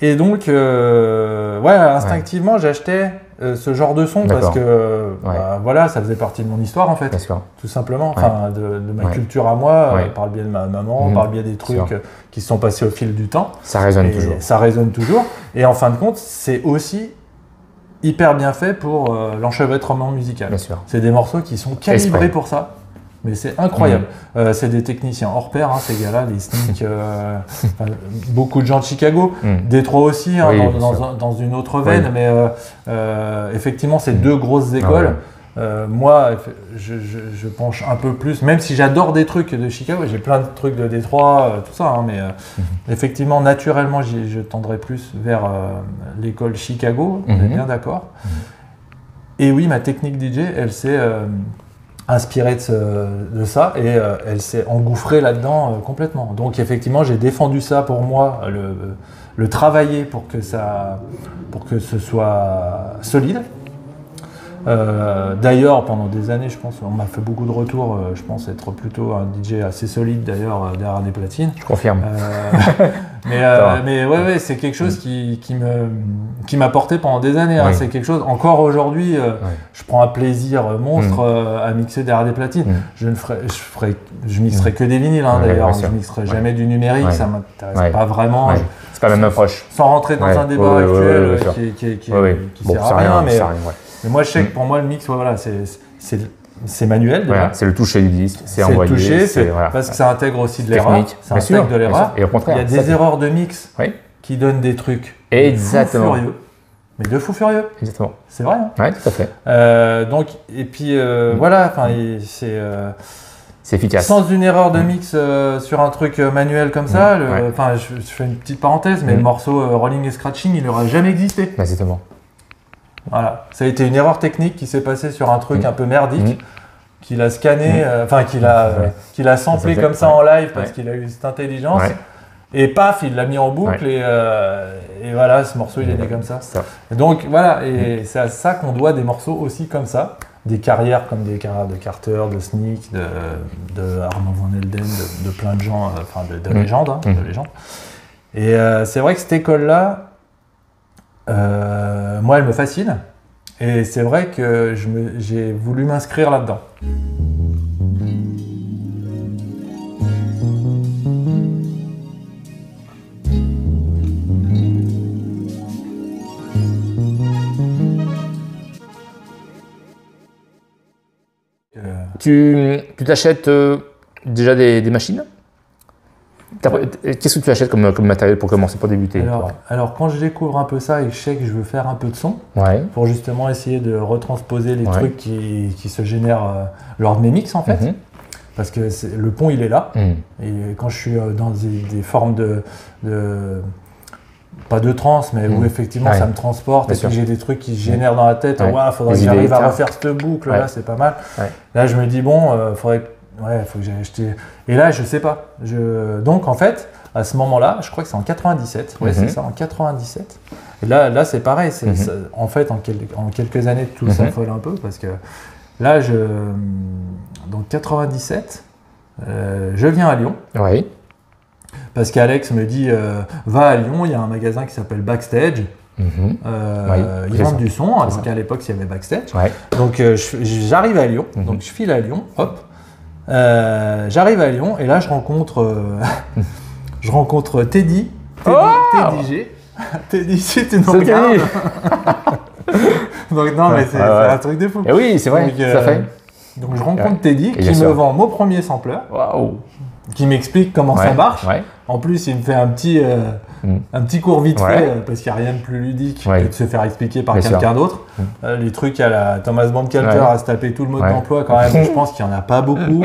Et donc, instinctivement, j'achetais ce genre de son parce que, ça faisait partie de mon histoire en fait, tout simplement, de ma culture à moi, par le biais de ma maman, par le biais des trucs qui se sont passés au fil du temps. Ça résonne toujours. Et en fin de compte, c'est aussi hyper bien fait pour l'enchevêtrement musical. C'est des morceaux qui sont calibrés pour ça. Mais c'est incroyable. C'est des techniciens hors pair, ces gars-là, les Sneak, beaucoup de gens de Chicago, Détroit aussi, dans une autre veine, mais effectivement, c'est deux grosses écoles. Moi, je penche un peu plus, même si j'adore des trucs de Chicago, j'ai plein de trucs de Détroit, tout ça, effectivement, naturellement, je tendrais plus vers l'école Chicago, on est bien d'accord. Et oui, ma technique DJ, elle s'est… inspirée de ça et elle s'est engouffrée là-dedans complètement. Donc effectivement, j'ai défendu ça pour moi, le travailler pour que ce soit solide. D'ailleurs, pendant des années, je pense, on m'a fait beaucoup de retours. Je pense être plutôt un DJ assez solide d'ailleurs derrière des platines. Je confirme. Mais c'est quelque chose qui m'a porté pendant des années. Hein. C'est quelque chose. Encore aujourd'hui, je prends un plaisir monstre à mixer derrière des platines. Je mixerai que des vinyles d'ailleurs. Je mixerai jamais du numérique. Ça m'intéresse pas vraiment. C'est pas la même approche. Sans rentrer dans un débat actuel qui sert à rien. Mais moi, je sais que pour moi, le mix, c'est C'est manuel, déjà. Voilà, c'est le toucher du disque, c'est envoyé. Le toucher, voilà, parce que ça intègre aussi de l'erreur. Ça intègre de l'erreur. Et au contraire, il y a des erreurs de mix qui donnent des trucs. Exactement. Furieux. Mais de fou furieux. Exactement. C'est vrai. Hein, oui, tout à fait. Donc, et puis voilà, c'est. C'est efficace. Sans une erreur de mix sur un truc manuel comme ça, je fais une petite parenthèse, mais le morceau Rolling et Scratching, il n'aurait jamais existé. Exactement. Voilà, ça a été une erreur technique qui s'est passée sur un truc un peu merdique, qu'il a scanné, enfin qu'il a samplé comme ça en live parce qu'il a eu cette intelligence, et paf, il l'a mis en boucle et voilà, ce morceau il est né comme ça. Donc voilà, et c'est à ça qu'on doit des morceaux aussi comme ça, des carrières comme des carrières de Carter, de Sneak, de Armand Van Helden, de plein de gens, enfin de légendes, hein, de légendes. Et c'est vrai que cette école-là, moi, elle me fascine et c'est vrai que j'ai voulu m'inscrire là-dedans. Tu t'achètes déjà des machines? Qu'est-ce que tu achètes comme matériel pour commencer, pour débuter? Alors, quand je découvre un peu ça et que je sais que je veux faire un peu de son, pour justement essayer de retransposer les trucs qui se génèrent lors de mes mix en fait, parce que le pont il est là, et quand je suis dans des formes de pas de trance, mais où effectivement ça me transporte, et que j'ai des trucs qui se génèrent dans la tête, il faudrait que j'arrive à refaire cette boucle, là c'est pas mal, là je me dis bon, faudrait que faut que j'aille acheter. Et là, je sais pas. Donc, en fait, à ce moment-là, je crois que c'est en 97. Ouais, c'est ça, en 97. Et là c'est pareil. Ça, en fait, en quelques années, tout s'affole un peu parce que là, donc 97, je viens à Lyon. Oui. Parce qu'Alex me dit, va à Lyon. Il y a un magasin qui s'appelle Backstage. Ils vendent du son. Alors qu'à l'époque, il y avait Backstage. Ouais. Donc, j'arrive à Lyon. Donc, je file à Lyon. Hop. J'arrive à Lyon et là je rencontre Teddy'G. Teddy'G, si tu nous regardes. Donc non, mais c'est un truc de fou. Et oui, c'est vrai. Donc je rencontre Teddy'G qui me vend mon premier sampleur, qui m'explique comment ça marche. En plus, il me fait un petit cours vite fait, parce qu'il n'y a rien de plus ludique que de se faire expliquer par quelqu'un d'autre. Les trucs à la Thomas Bangalter, à se taper tout le mode d'emploi, quand même, je pense qu'il n'y en a pas beaucoup.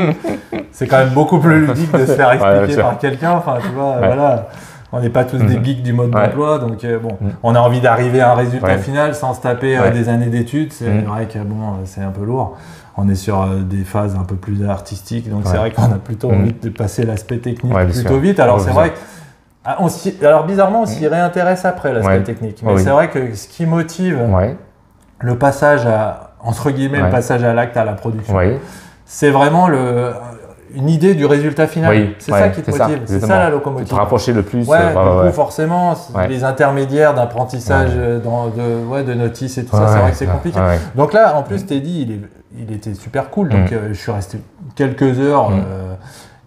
C'est quand même beaucoup plus ludique de se faire expliquer par quelqu'un. Enfin, tu vois, voilà, on n'est pas tous des geeks du mode d'emploi, donc bon, on a envie d'arriver à un résultat final sans se taper des années d'études. C'est vrai que bon, c'est un peu lourd. On est sur des phases un peu plus artistiques, donc c'est vrai qu'on a plutôt envie de passer l'aspect technique plutôt vite. Alors c'est vrai que, alors bizarrement, on s'y réintéresse après l'aspect technique, mais c'est vrai que ce qui motive le passage à, entre guillemets, le passage à l'acte, à la production, c'est vraiment une idée du résultat final. C'est ça qui te motive, c'est ça la locomotive. Te rapprocher le plus. Du coup, forcément, les intermédiaires d'apprentissage, de notice et tout ça, c'est vrai que c'est compliqué. Donc là, en plus, Teddy'G, il était super cool, donc je suis resté quelques heures,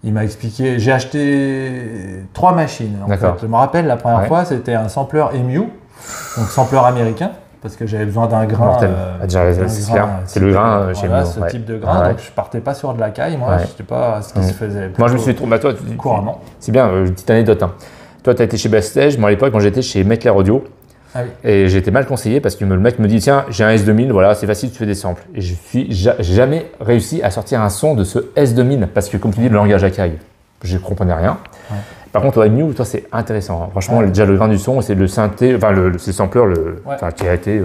il m'a expliqué, j'ai acheté 3 machines en fait. Je me rappelle la première fois, c'était un sampleur Emu, donc sampleur américain, parce que j'avais besoin d'un grain, c'est le grain chez Emu, ce type de grain, donc je partais pas sur de la caille, moi je sais pas ce qui se faisait. Moi je me suis trompé, toi couramment. C'est bien, une petite anecdote, hein. Toi tu as été chez Backstage, moi à l'époque quand j'étais chez Metler Audio. Et j'ai été mal conseillé parce que le mec me dit tiens, j'ai un S2000, voilà, c'est facile, tu fais des samples. Et je n'ai jamais réussi à sortir un son de ce S2000 parce que, comme tu dis, le langage Akai, je ne comprenais rien. Par contre, toi, New, toi, c'est intéressant. Hein. Franchement, déjà le grain du son, c'est le synthé, enfin, c'est le sampleur qui a été.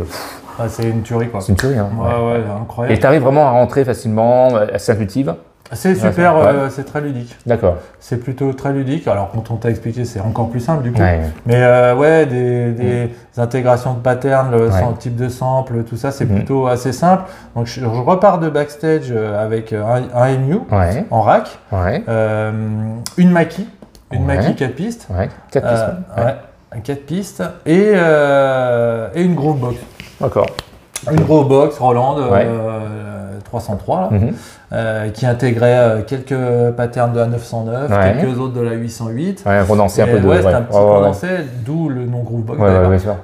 C'est une tuerie, quoi. C'est une tuerie, hein. Ouais, incroyable. Et tu arrives vraiment à rentrer facilement, assez intuitive. C'est super, c'est très ludique. D'accord. C'est plutôt très ludique. Alors, quand on t'a expliqué, c'est encore plus simple du coup. Mais des intégrations de patterns, le type de sample, tout ça, c'est plutôt assez simple. Donc, je repars de Backstage avec un Emu en rack, une maquis 4 pistes. 4 pistes. 4 pistes et une Groovebox. D'accord. Une Groovebox Roland. 303 là, qui intégrait quelques patterns de la 909, quelques autres de la 808. Condensé un peu de. C'était un petit condensé, d'où le nom Groovebox.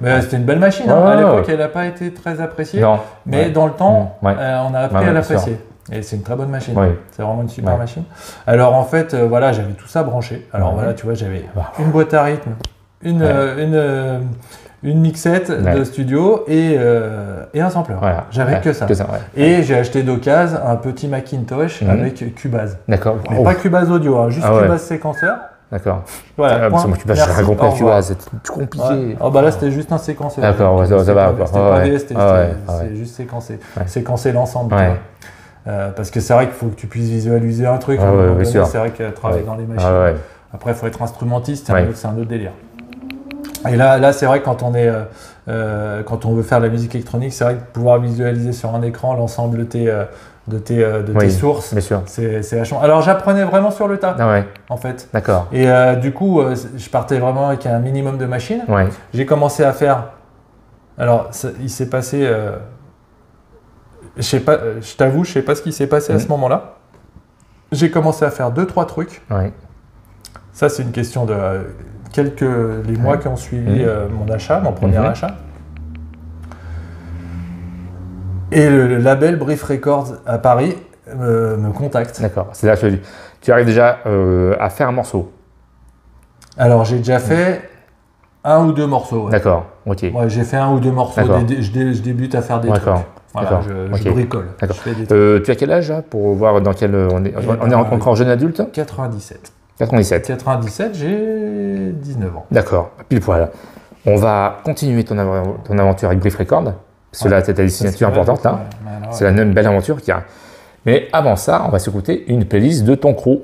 Mais c'était une belle machine. À l'époque, elle n'a pas été très appréciée. Non. Mais dans le temps, on a appris à l'apprécier. Et c'est une très bonne machine. Oui. C'est vraiment une super machine. Alors en fait, voilà, j'avais tout ça branché. Alors voilà, tu vois, j'avais une boîte à rythme, une mixette de studio et un sampler. Voilà. J'avais que ça. Et j'ai acheté d'occasion un petit Macintosh avec Cubase. D'accord. Mais pas Cubase audio, hein, juste Cubase séquenceur. D'accord. Voilà. Parce que moi, Cubase, j'ai un compère Cubase, c'est compliqué. Ah bah là, c'était juste un séquenceur. D'accord, ça va. C'était pas VST, c'était juste séquencé. Séquencer l'ensemble. Parce que c'est vrai qu'il faut que tu puisses visualiser un truc. C'est vrai que travailler dans les machines. Après, il faut être instrumentiste, c'est un autre délire. Et là c'est vrai que quand on veut faire de la musique électronique, c'est vrai que pouvoir visualiser sur un écran l'ensemble de tes sources, c'est vachement. Alors j'apprenais vraiment sur le tas, en fait. D'accord. Et du coup, je partais vraiment avec un minimum de machines. Ouais. J'ai commencé à faire. Alors il s'est passé, je t'avoue, je sais pas ce qui s'est passé à ce moment-là. J'ai commencé à faire 2-3 trucs. Ouais. Ça c'est une question de les mois qui ont suivi mon achat, mon premier achat. Et le label Brief Records à Paris me contacte. D'accord, c'est là que tu arrives déjà à faire un morceau. Alors j'ai déjà fait un ou deux morceaux. Ouais. D'accord, ok. Ouais, j'ai fait un ou deux morceaux, je débute à faire des trucs. Voilà, je bricole. Je fais des trucs. Tu as quel âge là, pour voir dans quel... On est encore jeune adulte? 97. 97, j'ai 19 ans. D'accord, pile poil. On va continuer ton aventure avec Brief Records. Parce que là, tu as des signatures importantes. Là. C'est la même belle aventure qu'il y a. Mais avant ça, on va s'écouter une playlist de ton crew.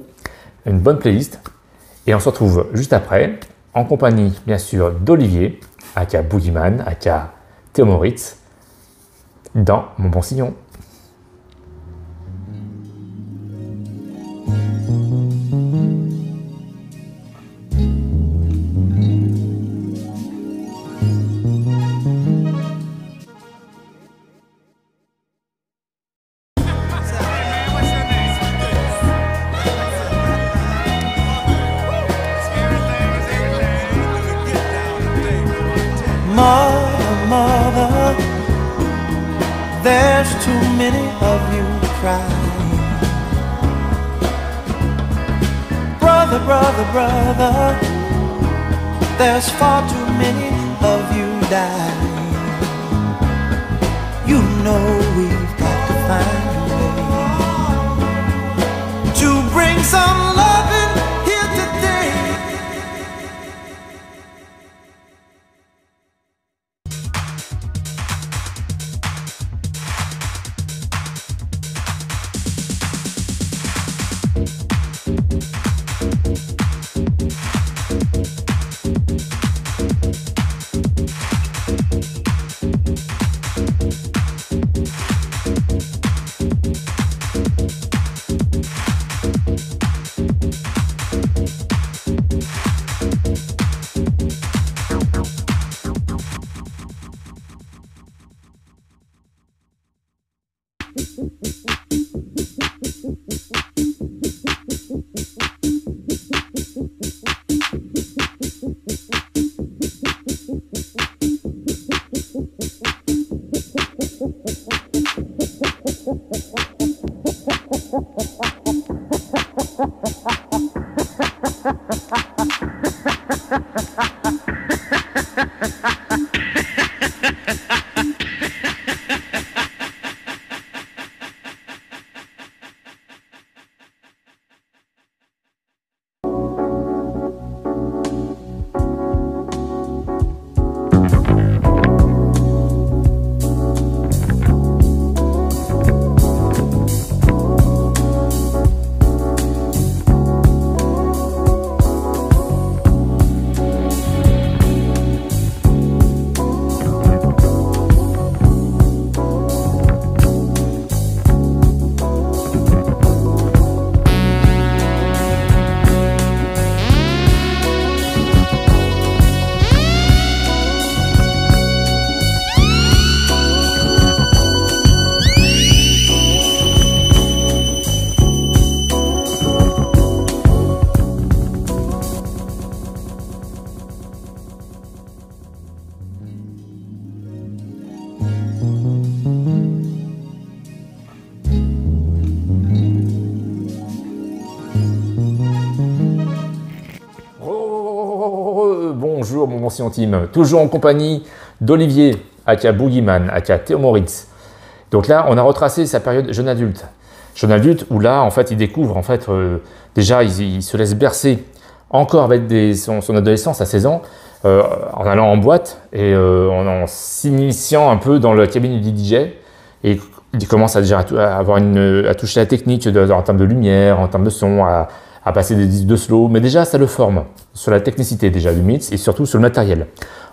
Une bonne playlist. Et on se retrouve juste après, en compagnie, bien sûr, d'Olivier, aka Boogymann, aka Téo Moritz, dans Mon Bon Sillon. Brother, there's far too many of you dying. You know we've got to find a way to bring some loving here today. toujours Mon Bon Sillon Team, toujours en compagnie d'Olivier, aka Boogymann, aka Téo Moritz. Donc là, on a retracé sa période jeune adulte. Jeune adulte où là, en fait, il découvre, en fait, déjà, il se laisse bercer encore avec son adolescence à 16 ans, en allant en boîte et en s'initiant un peu dans le cabinet du DJ. Et il commence à toucher la technique en termes de lumière, en termes de son, à passer des disques de slow. Mais déjà, ça le forme sur la technicité déjà du mix et surtout sur le matériel.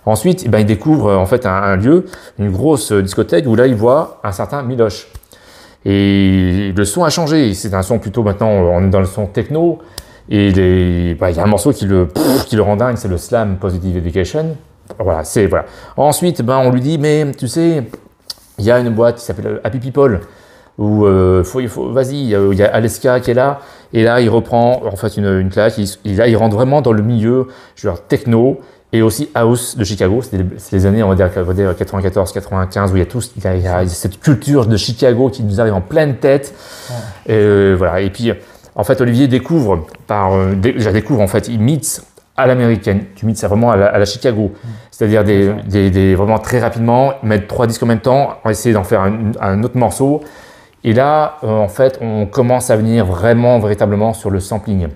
Ensuite, eh ben, il découvre en fait un lieu, une grosse discothèque où là, il voit un certain Miloche. Et le son a changé. C'est un son plutôt maintenant, on est dans le son techno. Et il y a un morceau qui le rend dingue, c'est le Slam Positive Education. Voilà, voilà. Ensuite, ben, on lui dit, mais tu sais, il y a une boîte qui s'appelle Happy People, où vas-y, il y a Alex K qui est là, et là, il reprend en fait une claque, et là, il rentre vraiment dans le milieu, je veux dire, techno, et aussi house de Chicago. C'est les années, on va dire, 94, 95, où il y a cette culture de Chicago qui nous arrive en pleine tête. Ouais. Voilà. Et puis, en fait, Olivier découvre, en fait, il mixe à l'américaine, tu mixes vraiment à la Chicago, c'est-à-dire vraiment très rapidement, mettre 3 disques en même temps, essayer d'en faire un autre morceau. Et là, en fait, on commence à venir véritablement sur le sampling.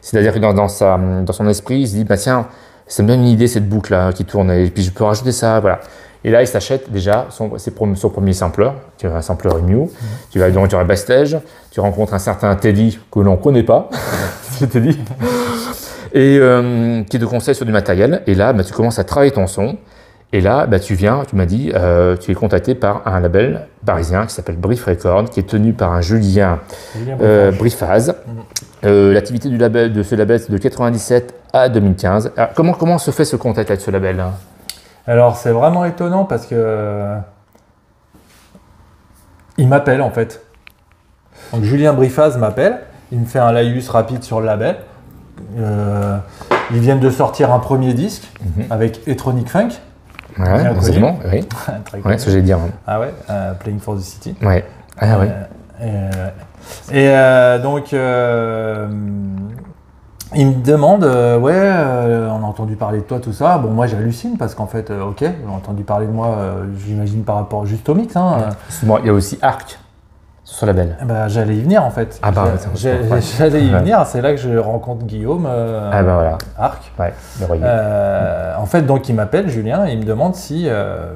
C'est-à-dire que dans son esprit, il se dit, bah tiens, c'est bien une idée cette boucle là qui tourne, et puis je peux rajouter ça, voilà. Et là, il s'achète déjà son premier sampler, qui est un sampler Emu. Tu vas dans un backstage, tu rencontres un certain Teddy'G que l'on ne connaît pas, c'est Teddy'G, et qui te conseille sur du matériel. Et là, bah, tu commences à travailler ton son. Et là, bah, tu m'as dit, tu es contacté par un label parisien qui s'appelle Brief Records, qui est tenu par un Julien Briffaz. L'activité de ce label, c'est de 1997 à 2015. Alors, comment se fait ce contact avec ce label? Alors, c'est vraiment étonnant parce que il m'appelle, en fait. Donc, Julien Briffaz m'appelle. Il me fait un laïus rapide sur le label. Ils viennent de sortir un premier disque avec Electronic Funk. Ouais, exactement. Oui. Très cool. Ouais, ce que j'allais dire. Ah ouais, Playing for the City. Ouais. Ah ouais. Donc, il me demande, on a entendu parler de toi, tout ça. Bon, moi, j'hallucine parce qu'en fait, ok, on a entendu parler de moi, j'imagine par rapport juste au mix. Hein, bon, il y a aussi Ark sur son label. Bah, j'allais y venir en fait. Ah bah, j'allais y venir, c'est là que je rencontre Guillaume Ark. Ouais, en fait, donc, il m'appelle, Julien, et il me demande si je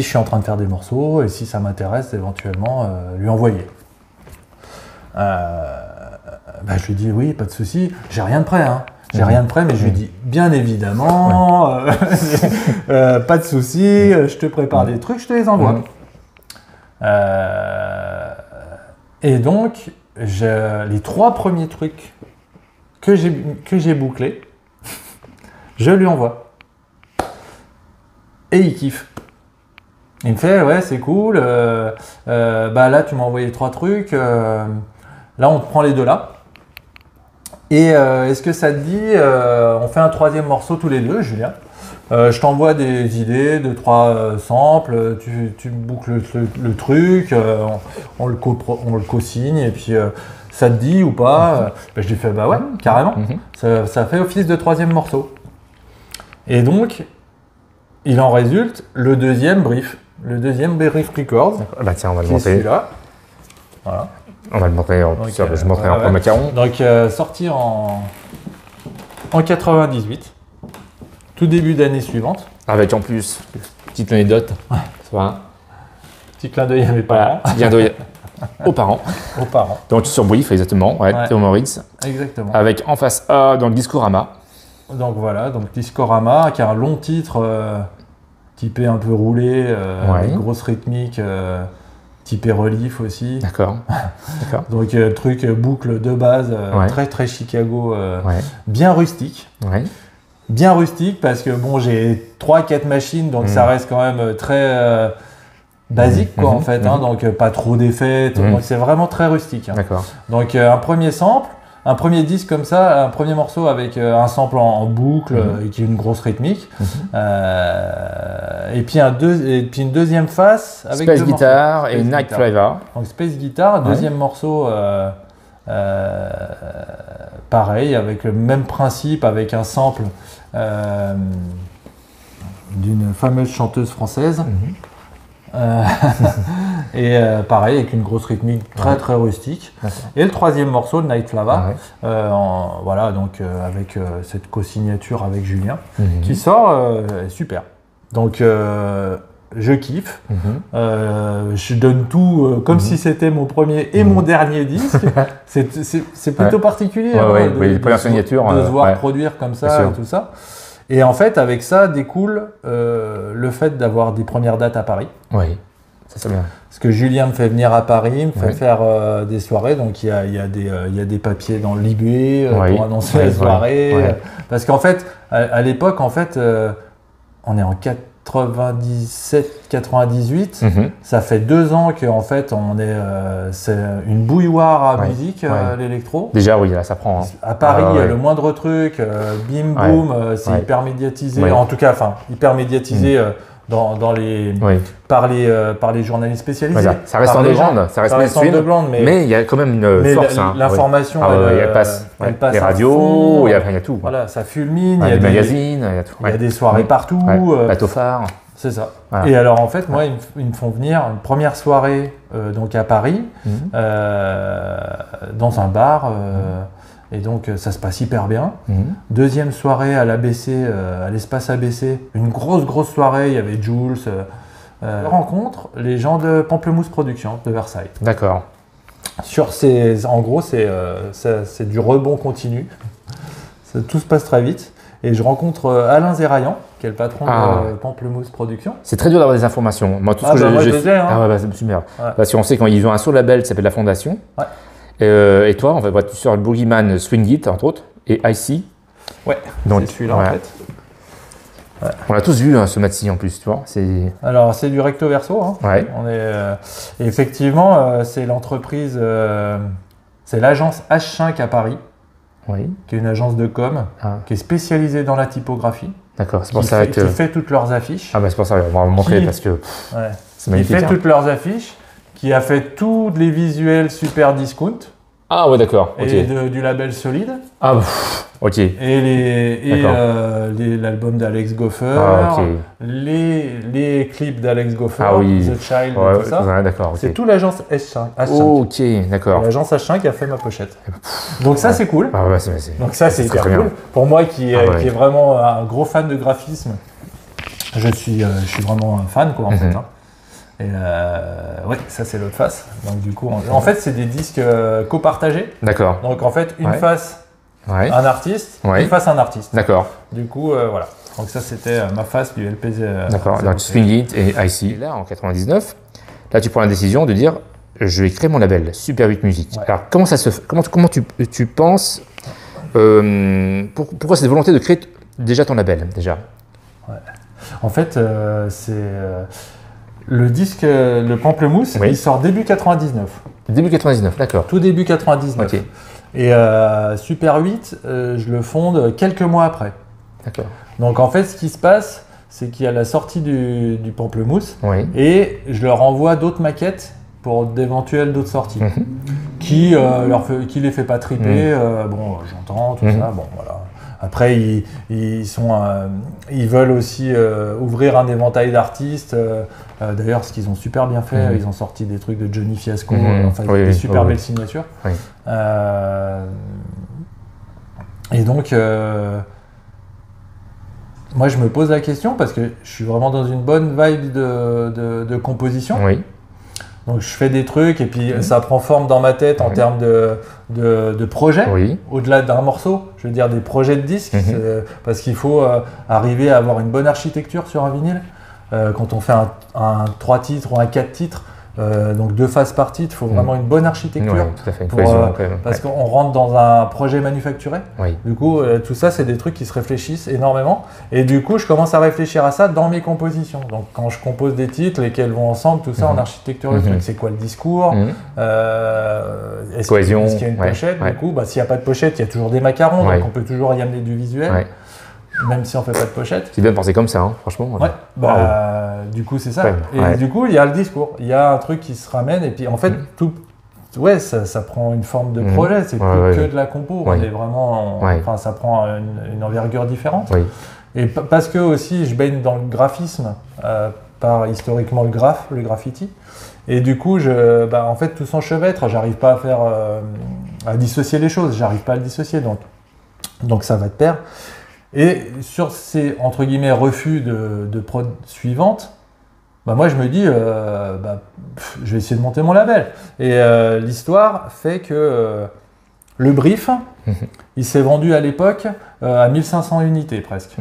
suis en train de faire des morceaux et si ça m'intéresse éventuellement lui envoyer. Bah, je lui dis oui, pas de souci, j'ai rien de prêt, hein. J'ai rien de prêt, mais je lui dis bien évidemment, pas de souci, je te prépare des trucs, je te les envoie. Et donc, les 3 premiers trucs que j'ai bouclés, je lui envoie. Et il kiffe. Il me fait, ouais, c'est cool, bah là, tu m'as envoyé 3 trucs, là, on te prend les 2 là. Et est-ce que ça te dit, on fait un 3e morceau tous les 2, Julien? Je t'envoie des idées, 2-3 samples, tu boucles le truc, on le co-signe, et puis ça te dit ou pas? Je lui fais, bah ouais, carrément, ça fait office de 3e morceau. Et donc, il en résulte le 2e brief, record. Bah tiens, on va le monter. Celui-là. Voilà. On va le montrer en plus, je montrerai en macaron. Donc, sorti en 98. Tout début d'année suivante. Avec en plus, petite anecdote, petit clin d'œil à mes parents. Petit clin d'œil aux parents. Aux parents. Donc sur Brief, exactement, Téo Moritz. Exactement. Avec en face A, donc Discorama. Donc voilà, donc Discorama, qui a un long titre typé un peu roulé, avec grosse rythmique, typé relief aussi. D'accord. Donc truc boucle de base, très très Chicago, bien rustique. Ouais. Bien rustique parce que bon, j'ai 3-4 machines, donc ça reste quand même très basique quoi, en fait, donc pas trop d'effets, donc c'est vraiment très rustique, hein. D'accord. Donc un premier sample, un premier disque comme ça, un premier morceau avec un sample en boucle et qui est une grosse rythmique, et puis une deuxième face avec Space Guitar et Night Flavor. Donc Space Guitar, deuxième morceau pareil, avec le même principe, avec un sample d'une fameuse chanteuse française. Mmh. Et pareil, avec une grosse rythmique très très rustique. Et le troisième morceau, Night Flava, voilà, donc avec cette co-signature avec Julien, qui sort, super. Donc je kiffe, je donne tout comme si c'était mon premier et mon dernier disque. C'est plutôt particulier de se voir produire comme ça et tout ça. Et en fait, avec ça, découle le fait d'avoir des premières dates à Paris. Oui, ça c'est bien. Parce que Julien me fait venir à Paris, me fait faire des soirées. Donc, il y a des papiers dans le Libé pour annoncer les soirées. Ouais. Parce qu'en fait, à l'époque, en fait, on est en 97-98. Ça fait 2 ans qu'en fait, on est, c'est une bouilloire à musique, l'électro. Déjà, oui, là, ça prend. Hein. À Paris, le moindre truc, bim, boum, c'est hyper médiatisé. En tout cas, enfin, hyper médiatisé par les journalistes spécialisés. Voilà. Ça reste en légende, ça reste mainstream, mais il y a quand même une force. L'information, elle passe. Elle passe les radios, il y a tout. Voilà, ça fulmine. Il y a des magazines, il y a tout. Il y a des soirées partout. Bateau phare. C'est ça. Voilà. Et alors en fait, moi, ils me font venir une première soirée donc à Paris, dans un bar. Et donc, ça se passe hyper bien. Deuxième soirée à l'ABC, à l'espace ABC. Une grosse soirée, il y avait Jules. Rencontre les gens de Pamplemousse Productions de Versailles. D'accord. En gros, c'est du rebond continu. Tout se passe très vite. Et je rencontre Alain Zerahian, qui est le patron de Pamplemousse Productions. C'est très dur d'avoir des informations. Moi, tout ce que je faisais, hein. Ah ouais, bah, c'est super. Ouais. Parce qu'on sait qu'ils ont un sous-label qui s'appelle La Fondation. Ouais. Et toi, on va, tu sors le Boogymann, Swing It, entre autres, et IC. Ouais, c'est celui-là en fait. Ouais. On l'a tous vu hein, ce mat-ci en plus, tu vois. Alors, c'est du recto verso. Hein. Ouais. Et effectivement, c'est l'entreprise, c'est l'agence H5 à Paris, qui est une agence de com, qui est spécialisée dans la typographie. D'accord, c'est pour ça que. Qui fait toutes leurs affiches. Ah, ben c'est pour ça, on va vous montrer parce que. C'est magnifique. Qui fait toutes leurs affiches. Qui a fait tous les visuels super discount. Ah ouais, d'accord. Okay. Et du label Solide. Ah ok. Et l'album d'Alex Goffer, les clips d'Alex Goffer, The Child, et tout ça. Ouais, d'accord. Okay. C'est toute l'agence H5. Ok, d'accord. L'agence H5 qui a fait ma pochette. Donc ça, c'est cool. Ah ouais, donc ça, c'est hyper cool. Pour moi, qui est vraiment un gros fan de graphisme, je suis vraiment un fan, quoi, en fait. Hein. Et ouais, ça c'est l'autre face. Donc du coup, en fait, c'est des disques copartagés. D'accord. Donc en fait, une face un artiste, une face un artiste. D'accord. Du coup, voilà. Donc ça, c'était ma face du LPZ. D'accord. Donc Swing It et IC. Et là, en 99, là, tu prends la décision de dire, je vais créer mon label Superhuit Music. Ouais. Alors comment ça se fait, comment tu penses, pourquoi cette volonté de créer déjà ton label déjà? Ouais. En fait, c'est le disque, le Pamplemousse, il sort début 99. Début 99, d'accord. Tout début 99. Okay. Et Superhuit, je le fonde quelques mois après. D'accord. Donc en fait, ce qui se passe, c'est qu'il y a la sortie du Pamplemousse et je leur envoie d'autres maquettes pour d'autres sorties qui les fait pas triper. Bon, j'entends tout ça, bon voilà. Après, ils veulent aussi ouvrir un éventail d'artistes. D'ailleurs, ce qu'ils ont super bien fait, ils ont sorti des trucs de Johnny Fiasco, enfin des super belles signatures. Oui. Et donc, moi, je me pose la question parce que je suis vraiment dans une bonne vibe de composition. Oui. Donc, je fais des trucs et puis ça prend forme dans ma tête en termes de projets, au-delà d'un morceau, je veux dire des projets de disques, parce qu'il faut arriver à avoir une bonne architecture sur un vinyle. Quand on fait un 3 titres ou un 4 titres, donc 2 faces par titre, il faut vraiment une bonne architecture, parce qu'on rentre dans un projet manufacturé. Du coup, tout ça, c'est des trucs qui se réfléchissent énormément. Et du coup, je commence à réfléchir à ça dans mes compositions. Donc, quand je compose des titres, lesquels vont ensemble, tout ça, en architecture, le truc, c'est quoi le discours, est-ce qu'il y a une pochette? Du coup, s'il n'y a pas de pochette, il y a toujours des macarons, donc on peut toujours y amener du visuel. Même si on ne fait pas de pochette. C'est bien pensé comme ça, hein, franchement. Ouais. Du coup, c'est ça. Ouais. Et du coup, il y a le discours. Il y a un truc qui se ramène. Et puis, en fait, tout, ouais, ça prend une forme de projet, c'est plus que de la compo, on est vraiment, enfin, ça prend une envergure différente. Oui. Et parce que aussi je baigne dans le graphisme, par historiquement le graffiti, et du coup, en fait, tout s'enchevêtre, j'arrive pas à faire, à dissocier les choses, j'arrive pas à le dissocier, donc ça va de pair. Et sur ces, entre guillemets, refus de prod suivantes, moi je me dis, je vais essayer de monter mon label. Et l'histoire fait que le brief, il s'est vendu à l'époque à 1500 unités presque.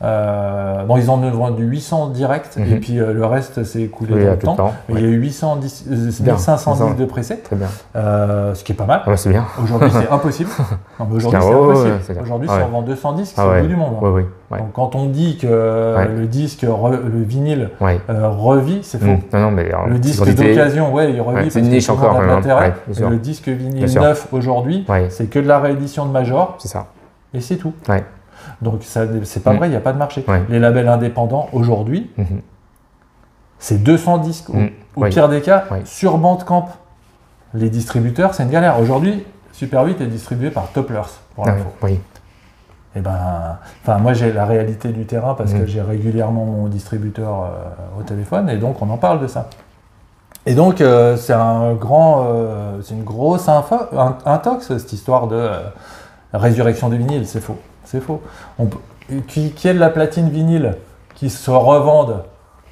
Bon, ils en ont vendu 800 directs, et puis le reste s'est écoulé dans le temps. Il y a eu 1510 de pressés, ce qui est pas mal. Ah, c'est bien. Aujourd'hui, c'est impossible. Aujourd'hui, c'est impossible. Aujourd'hui, si on vend 200 disques, c'est le bout du monde. Hein. Donc, quand on dit que le disque, le vinyle revit, c'est faux. Non, mais alors, le disque d'occasion, il revit, c'est une niche encore. Le disque vinyle neuf aujourd'hui, c'est que de la réédition de major, et c'est tout. Donc, c'est pas vrai, il n'y a pas de marché. Les labels indépendants, aujourd'hui, c'est 200 disques, au pire des cas, sur Bandcamp. Les distributeurs, c'est une galère. Aujourd'hui, Superhuit est distribué par Toplers, pour l'info. Et moi, j'ai la réalité du terrain parce que j'ai régulièrement mon distributeur au téléphone, et donc on en parle de ça. Et donc, c'est une grosse intox, cette histoire de résurrection des vinyles, c'est faux. C'est faux. Qui est de la platine vinyle qui se revende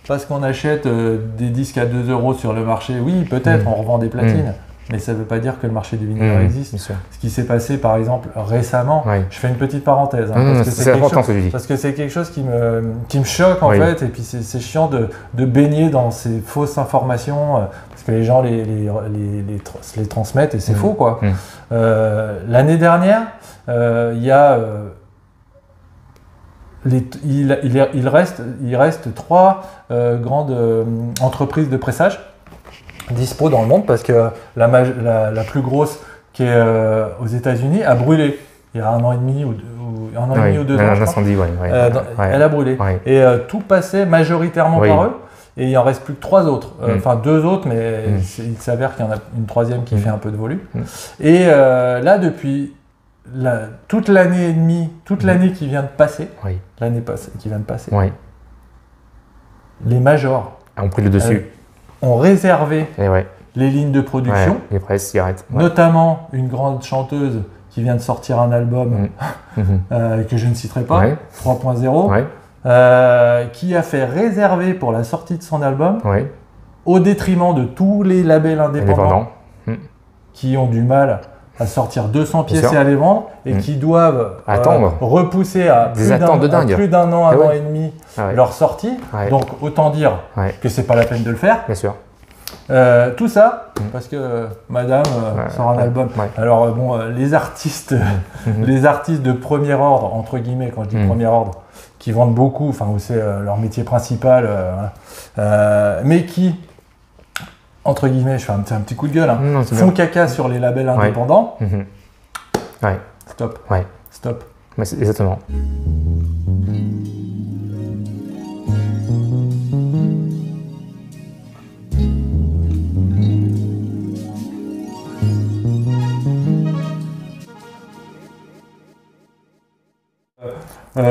parce qu'on achète des disques à 2 € sur le marché? Oui, peut-être, on revend des platines, mais ça ne veut pas dire que le marché du vinyle existe. Ce qui s'est passé, par exemple, récemment, je fais une petite parenthèse, hein, parce que c'est important, parce que c'est quelque chose qui me choque, en fait, et puis c'est chiant de baigner dans ces fausses informations, parce que les gens les transmettent, et c'est faux, quoi. L'année dernière, il y a... Il reste 3 grandes entreprises de pressage dispo dans le monde, parce que la plus grosse, qui est aux États-Unis, a brûlé il y a 1 an et demi ou 2 ans. Elle a brûlé. Et tout passait majoritairement par eux. Et il en reste plus que 3 autres, enfin 2 autres, mais il s'avère qu'il y en a une 3e qui fait un peu de volume. Et là, depuis... toute l'année et demie, toute l'année qui vient de passer, les majors ont pris le dessus, ont réservé les lignes de production, les presses, cigarettes, notamment une grande chanteuse qui vient de sortir un album que je ne citerai pas, 3.0, qui a fait réserver pour la sortie de son album, au détriment de tous les labels indépendants qui ont du mal à sortir 200 pièces et à les vendre, et qui doivent repousser à plus d'1 an, 1 an et demi leur sortie. Donc autant dire que c'est pas la peine de le faire. Bien sûr. Tout ça parce que madame sort un album. Alors bon, les artistes de premier ordre, entre guillemets, quand je dis premier ordre, qui vendent beaucoup, enfin où c'est leur métier principal, mais qui, entre guillemets, je fais un petit coup de gueule, hein, font caca sur les labels indépendants. Stop. Stop. Mais exactement.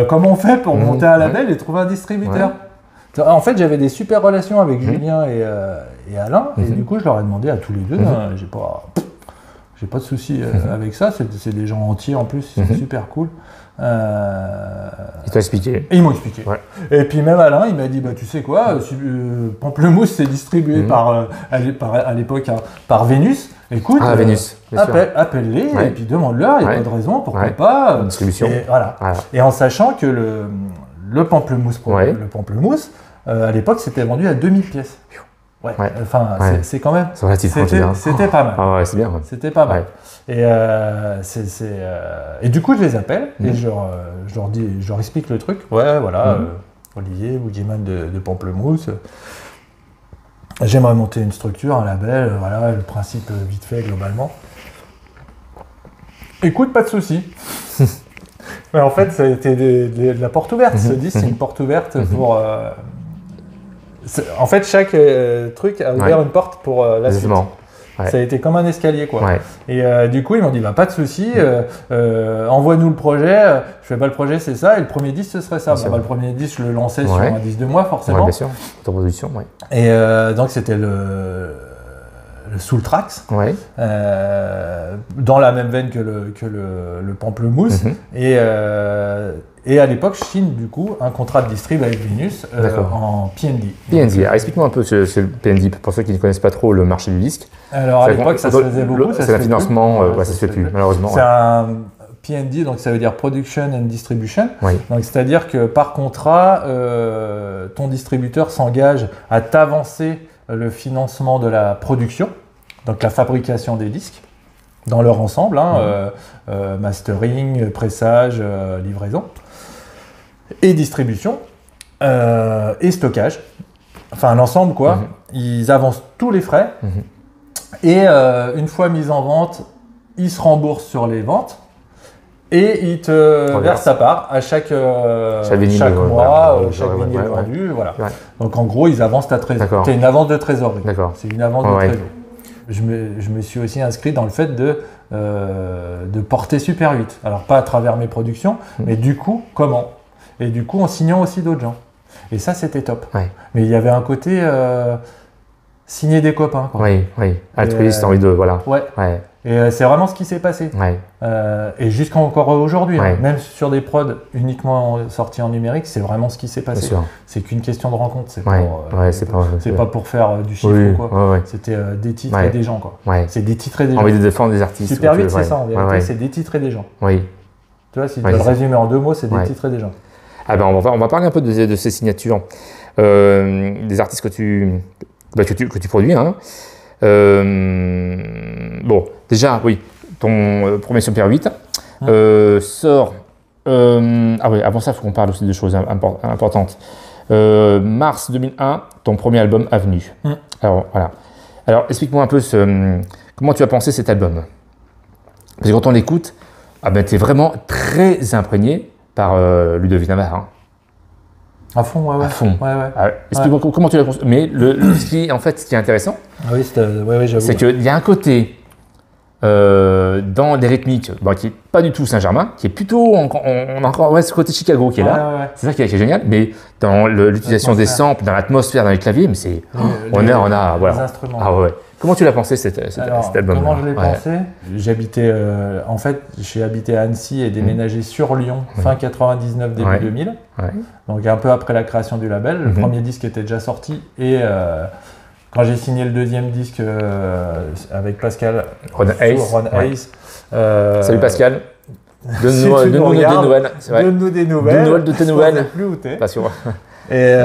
Comment on fait pour monter un label et trouver un distributeur? En fait, j'avais des super relations avec Julien et Alain, et du coup, je leur ai demandé à tous les deux, j'ai pas de soucis avec ça, c'est des gens entiers en plus, c'est super cool. Ils t'ont expliqué. Ils m'ont expliqué. Et puis même Alain, il m'a dit, tu sais quoi, Pamplemousse, c'est distribué à l'époque par Vénus. Écoute, appelle-les et puis demande-leur, il n'y a pas de raison, pourquoi pas. Une solution. Et, et en sachant que le Pamplemousse, à l'époque, c'était vendu à 2000 pièces. C'est quand même. C'était pas mal. C'est bien. C'était pas mal. Et du coup, je les appelle et je leur explique le truc. Olivier, Boogymann de Pamplemousse. J'aimerais monter une structure, un label. Voilà, le principe vite fait globalement. Écoute, pas de souci. Mais en fait, ça a été de la porte ouverte. Ils se disent, c'est une porte ouverte pour. En fait, chaque truc a ouvert une porte pour la suite. Ouais. Ça a été comme un escalier, quoi. Ouais. Et du coup, ils m'ont dit, bah, pas de souci, envoie-nous le projet. Je fais, bah, le projet, c'est ça. Et le premier disque, ce serait ça. Bah, le premier disque, je le lançais sur un disque de moi, forcément. Ouais, bien sûr, ta production, ouais. Et donc, c'était le Soul Trax, dans la même veine que le Pamplemousse. Mm-hmm. Et à l'époque, je signe du coup un contrat de distrib avec Venus en PND. PND, alors explique-moi un peu ce PND, pour ceux qui ne connaissent pas trop le marché du disque. Alors à l'époque, ça se faisait beaucoup. C'est un financement, ça se fait plus, malheureusement. C'est un PND, donc ça veut dire Production and Distribution. Oui. Donc c'est-à-dire que par contrat, ton distributeur s'engage à t'avancer le financement de la production, donc la fabrication des disques, dans leur ensemble, hein, mastering, pressage, livraison. Et distribution, et stockage, enfin l'ensemble quoi, ils avancent tous les frais et une fois mis en vente, ils se remboursent sur les ventes et ils te versent ta part à chaque mois, chaque vinyle vendu, voilà. Ouais. Donc en gros, ils avancent ta trésorerie, c'est une avance de trésorerie, c'est une avance de trésorerie. Je me suis aussi inscrit dans le fait de porter Superhuit, alors pas à travers mes productions, mais du coup, comment ? Et du coup, en signant aussi d'autres gens. Et ça, c'était top. Ouais. Mais il y avait un côté signer des copains, quoi. Oui, oui. Altruiste, envie de. Voilà. Ouais. Ouais. Et c'est vraiment ce qui s'est passé. Ouais. Et jusqu'encore aujourd'hui, hein, même sur des prods uniquement sortis en numérique, c'est vraiment ce qui s'est passé. C'est qu'une question de rencontre. C'est pas pour faire du chiffre ou quoi. Ouais, ouais. C'était détitrer des gens, quoi. Ouais. C'est détitrer des gens. Envie de défendre des artistes. Superhuit, c'est ça en vérité. C'est détitrer des gens. Oui. Tu vois, si tu dois le résumer en deux mots, c'est détitrer des gens. Ah ben on va parler un peu de ces signatures, des artistes que tu produis. Hein. Bon, déjà, oui, ton premier Superhuit sort. Ah oui, avant ça, il faut qu'on parle aussi de choses importantes. Mars 2001, ton premier album Avenue. Alors voilà. Alors explique-moi un peu comment tu as pensé cet album. Parce que quand on l'écoute, ah ben t'es vraiment très imprégné par Ludovic Navarre. Hein. À fond, ouais. À fond. Ouais, ouais. Ah, explique-moi comment tu l'as construit. Mais ce qui est intéressant, c'est qu'il y a un côté dans les rythmiques qui n'est pas du tout Saint-Germain, qui est plutôt ce côté Chicago qui est là. Ouais, ouais. C'est ça qui est génial. Mais dans l'utilisation des samples, dans l'atmosphère, dans les claviers, mais c'est. Les instruments. Ah, ouais. Comment tu l'as pensé cet album? Comment je l'ai pensé? J'habitais, en fait, j'ai habité à Annecy et déménagé sur Lyon fin 99, début 2000. Ouais. Donc un peu après la création du label, le premier disque était déjà sorti et quand j'ai signé le deuxième disque avec Pascal, Ron Hayes. Salut Pascal. Donne-nous des nouvelles. Je sais plus où t'es. Pas sûr. Et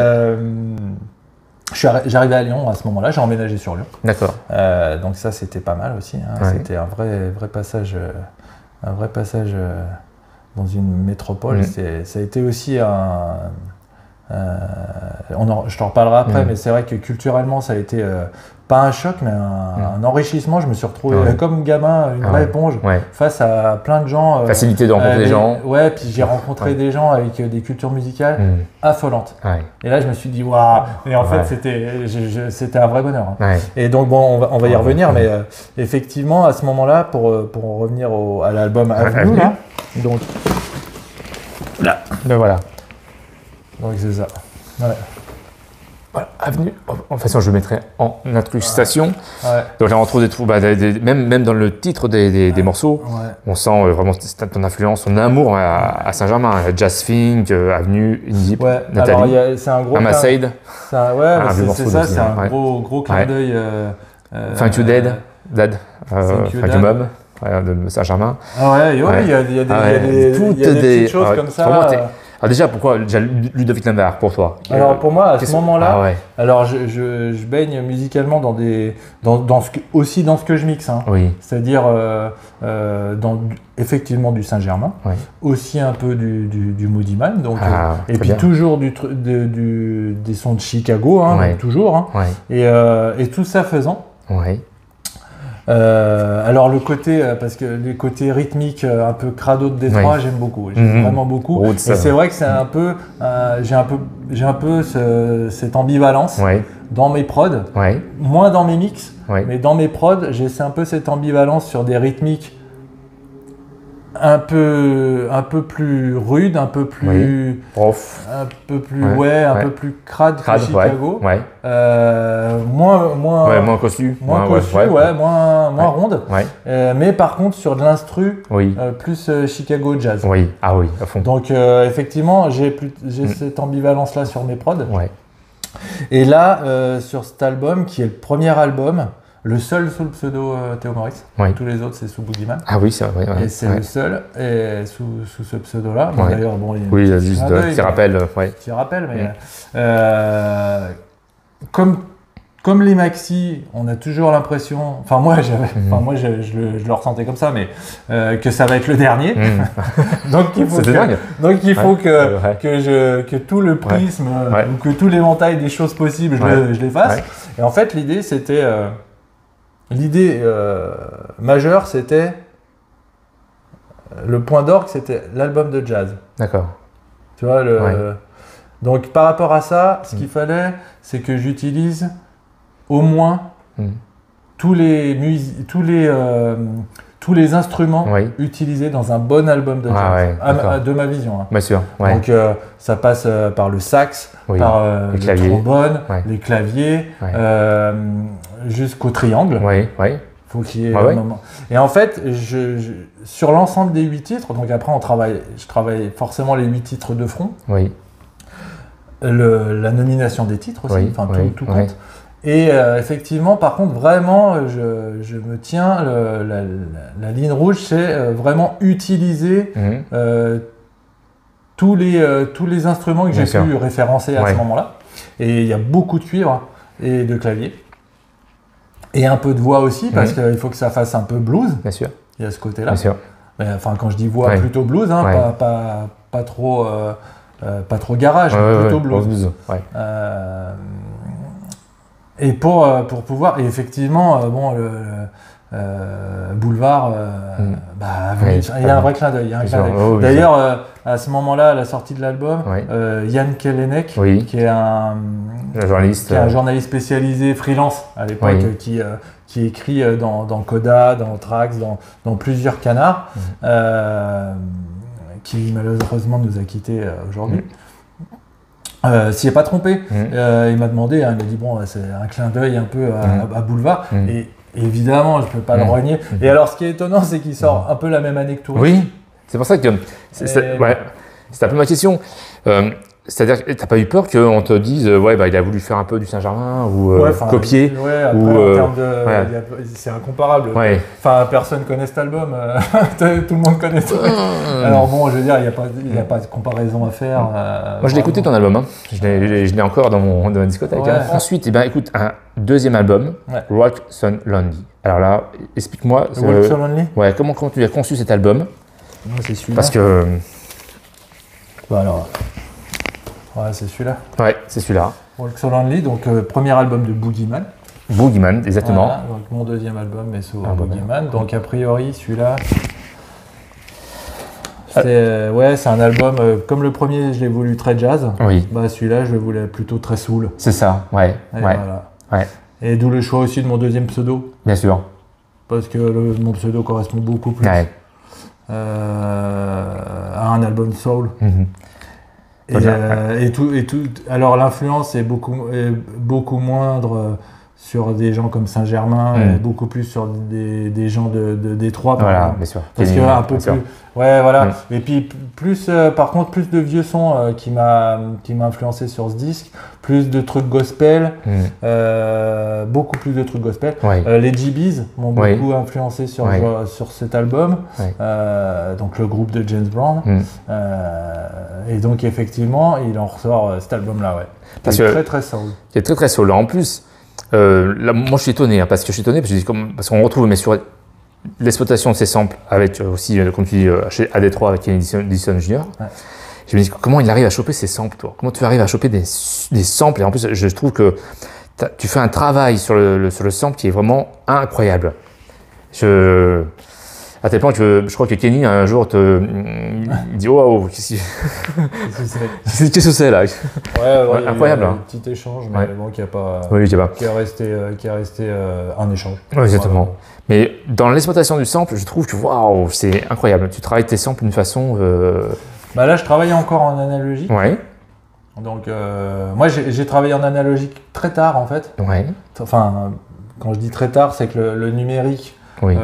j'arrivais à Lyon à ce moment-là, j'ai emménagé sur Lyon. D'accord. Donc ça, c'était pas mal aussi. Hein. Ouais. C'était un vrai passage dans une métropole. Ça a été aussi un. Je t'en reparlerai après, mais c'est vrai que culturellement, ça a été pas un choc, mais un enrichissement. Je me suis retrouvé comme gamin, une vraie éponge, face à plein de gens. Facilité de rencontrer des gens. Ouais, puis j'ai rencontré des gens avec des cultures musicales affolantes. Ouais. Et là, je me suis dit, waouh! Et en fait, c'était un vrai bonheur. Hein. Ouais. Et donc, bon, on va y revenir, mais effectivement, à ce moment-là, pour revenir à l'album Avenue, là, donc. Là. Ben voilà. Donc c'est ça. Ouais. Voilà, Avenue. En façon, je le mettrai en incrustation. Ouais. Donc là, on retrouve des trous, même dans le titre des morceaux, on sent vraiment ton influence, ton amour à Saint-Germain, à Jazz Fink, Avenue, Indie, Nathalie, Amassaid. C'est ça, c'est un gros clin d'œil. Thank You Dad, Thank You Mom, de Saint-Germain. Il y a des petites choses comme ça. Alors déjà, pourquoi Ludovic Navarre pour toi? Alors pour moi, à ce moment-là, alors je baigne musicalement dans ce que je mixe. Hein. Oui. C'est-à-dire effectivement du Saint-Germain, aussi un peu du Moodyman, donc et puis bien. Toujours des sons de Chicago, hein, toujours. Hein. Et tout ça faisant. Alors le côté, parce que les côtés rythmiques un peu crado de Détroit, oui, j'aime beaucoup, j'aime vraiment beaucoup. Route, et c'est vrai que c'est un peu, j'ai un peu cette ambivalence, oui, dans mes prods, oui, moins dans mes mix, oui, mais dans mes prods, j'ai un peu cette ambivalence sur des rythmiques un peu plus rudes, un peu plus, oui, prof, un peu plus, ouais, ouais, un, ouais, peu plus crade que Chicago, ouais, ouais, moins cossu, ouais, ouais, moins ronde, ouais. Mais par contre sur de l'instru, oui, plus Chicago jazz, oui, ah oui, à fond. Donc effectivement j'ai cette ambivalence là sur mes prods, ouais. Et là sur cet album qui est le premier album, le seul sous le pseudo Téo Moritz, oui. Tous les autres c'est sous Boogymann. Ah oui, c'est vrai. Ouais, et c'est, ouais, le seul et sous ce pseudo-là. Ouais. D'ailleurs, bon, il y a, oui, juste petit rappel. Ouais. Petit rappel, mais oui. Comme les maxi, on a toujours l'impression, enfin moi, je le ressentais comme ça, mais que ça va être le dernier. Mmh. Donc il faut que tout le prisme, ouais. Ouais. Ou que tout l'éventail des choses possibles, ouais, je les fasse. Ouais. Et en fait, l'idée c'était, majeure, c'était le point d'orgue, c'était l'album de jazz. D'accord. Tu vois le. Ouais. Donc par rapport à ça, ce qu'il fallait, c'est que j'utilise au moins tous les instruments, oui, utilisés dans un bon album de jazz, de ma vision. Hein. Bien sûr. Ouais. Donc ça passe par le sax, oui, par le trombone, ouais, les claviers, ouais, jusqu'au triangle. Oui, oui. Faut qu'il y ait, ah, oui, un moment. Et en fait, sur l'ensemble des 8 titres, donc après je travaille forcément les 8 titres de front. Oui. La nomination des titres aussi, oui, enfin, oui, tout compte. Oui. Et effectivement, par contre, vraiment, je me tiens, la ligne rouge, c'est vraiment utiliser tous les instruments que j'ai pu référencer à, oui, ce moment-là. Et il y a beaucoup de cuivre et de clavier. Et un peu de voix aussi, parce qu'il faut que ça fasse un peu blues. Bien sûr. Il y a ce côté-là. Bien sûr. Mais, enfin, quand je dis voix, oui, plutôt blues, hein, oui, pas trop... pas trop garage, ouais, mais plutôt, ouais, blues. Ouais. Et pour pouvoir, et effectivement, bon, le boulevard, bah, oui, il y a un vrai clin d'œil. Oh, oui, d'ailleurs, à ce moment-là, à la sortie de l'album, oui, Yann Kellenek, oui, qui est un journaliste spécialisé freelance à l'époque, oui, qui écrit dans Coda, dans Trax, dans plusieurs canards, qui malheureusement nous a quittés aujourd'hui, s'y est pas trompé. Il m'a demandé, hein, il m'a dit, bon, c'est un clin d'œil un peu à Boulevard, et évidemment je peux pas le renier. Et alors ce qui est étonnant, c'est qu'il sort un peu la même année que Touriste. Oui, c'est pour ça que c'est, ouais, un peu ma question. C'est-à-dire que t'as pas eu peur qu'on te dise, ouais, bah, il a voulu faire un peu du Saint-Germain, ou ouais, copier, ouais, après, ou en termes de, ouais, c'est incomparable. Ouais. Enfin, personne connaît cet album. Tout le monde connaît ça. Alors bon, je veux dire, il y a pas de comparaison à faire. Moi, je l'ai écouté, ton album. Hein. Je l'ai encore dans ma discothèque. Ouais. Hein. Ensuite, eh ben, écoute, un deuxième album, ouais, Rock Sun Lonely. Alors là, explique-moi. Rock Sun Lonely. Ouais. Comment tu as conçu cet album? Non, c'est celui-là. Parce que. Bah alors. Ouais, c'est celui-là. Ouais, c'est celui-là. Walk So Lonely, donc premier album de Boogymann. Boogymann, exactement. Voilà, donc mon deuxième album, mais sous Boogymann. Donc a priori, celui-là, c'est ouais, c'est un album, comme le premier, je l'ai voulu très jazz. Oui. Bah celui-là, je le voulais plutôt très soul. C'est ça, ouais. Et, ouais, voilà, ouais. Et d'où le choix aussi de mon deuxième pseudo. Bien sûr. Parce que mon pseudo correspond beaucoup plus, ouais, à un album soul. Mm-hmm. Et tout. Alors l'influence est beaucoup moindre sur des gens comme Saint-Germain, et beaucoup plus sur des gens de Détroit. Voilà, bien sûr. Parce que un peu plus. Ouais, voilà. Et puis plus, par contre, plus de vieux sons qui m'a influencé sur ce disque. Plus de trucs gospel, beaucoup plus de trucs gospel. Ouais. Les GBs m'ont beaucoup, ouais, influencé sur cet album. Ouais. Donc le groupe de James Brown. Et donc effectivement, il en ressort cet album-là, ouais. Parce que très très soul. C'est très très soul. En plus. Là, moi, je suis étonné, hein, parce qu'on retrouve, mais sur l'exploitation de ces samples, avec aussi, comme tu dis, à Détroit, avec Edison Junior. Ouais. Je me dis, comment il arrive à choper ces samples, toi? Comment tu arrives à choper des samples? Et en plus, je trouve que tu fais un travail sur le sample qui est vraiment incroyable. À tel point que je crois que Kenny, un jour, dit « Oh, qu'est-ce que c'est là ?» Ouais, incroyable. Un petit échange, mais vraiment qui a resté un échange. Oui, exactement. Mais dans l'exploitation du sample, je trouve que waouh, c'est incroyable. Tu travailles tes samples d'une façon… Bah là, je travaillais encore en analogique. Ouais. Donc, moi, j'ai travaillé en analogique très tard, en fait. Ouais. Enfin, quand je dis très tard, c'est que le numérique… Oui.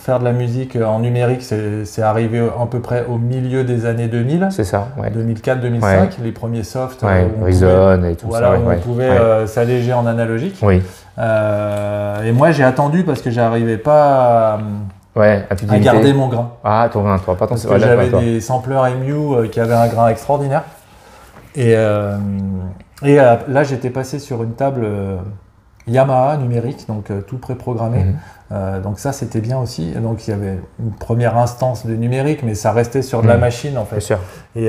Faire de la musique en numérique, c'est arrivé à peu près au milieu des années 2000. C'est ça, ouais. 2004, 2005, ouais. Les premiers softs. Ouais, Reason et tout ça. Voilà, on pouvait s'alléger en analogique. Oui. Et moi, j'ai attendu parce que j'arrivais pas à garder mon grain. Ah, ton grain, toi, pas ton grain. J'avais des sampleurs Emu qui avaient un grain extraordinaire. Et là, j'étais passé sur une table Yamaha numérique, donc tout préprogrammé. Mm-hmm. Donc ça, c'était bien aussi. Donc il y avait une première instance de numérique, mais ça restait sur de la machine en fait. Bien sûr. Et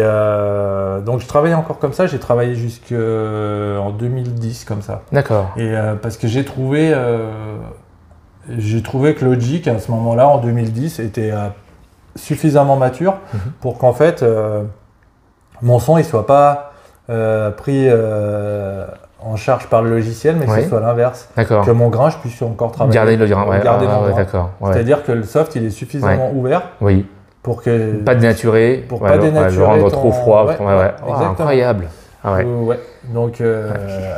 donc je travaillais encore comme ça. J'ai travaillé jusqu'en 2010 comme ça. D'accord. Et parce que j'ai trouvé que Logic à ce moment-là, en 2010, était suffisamment mature pour qu'en fait mon son il soit pas pris en charge par le logiciel, mais que ce soit l'inverse. Que mon grain, je puisse encore travailler. Garder le grain, d'accord. Ouais. C'est-à-dire que le soft, il est suffisamment ouvert pour que… Pas dénaturer. Pour pas dénaturer le rendre trop froid. Incroyable. Ah ouais. Ouais. Donc, je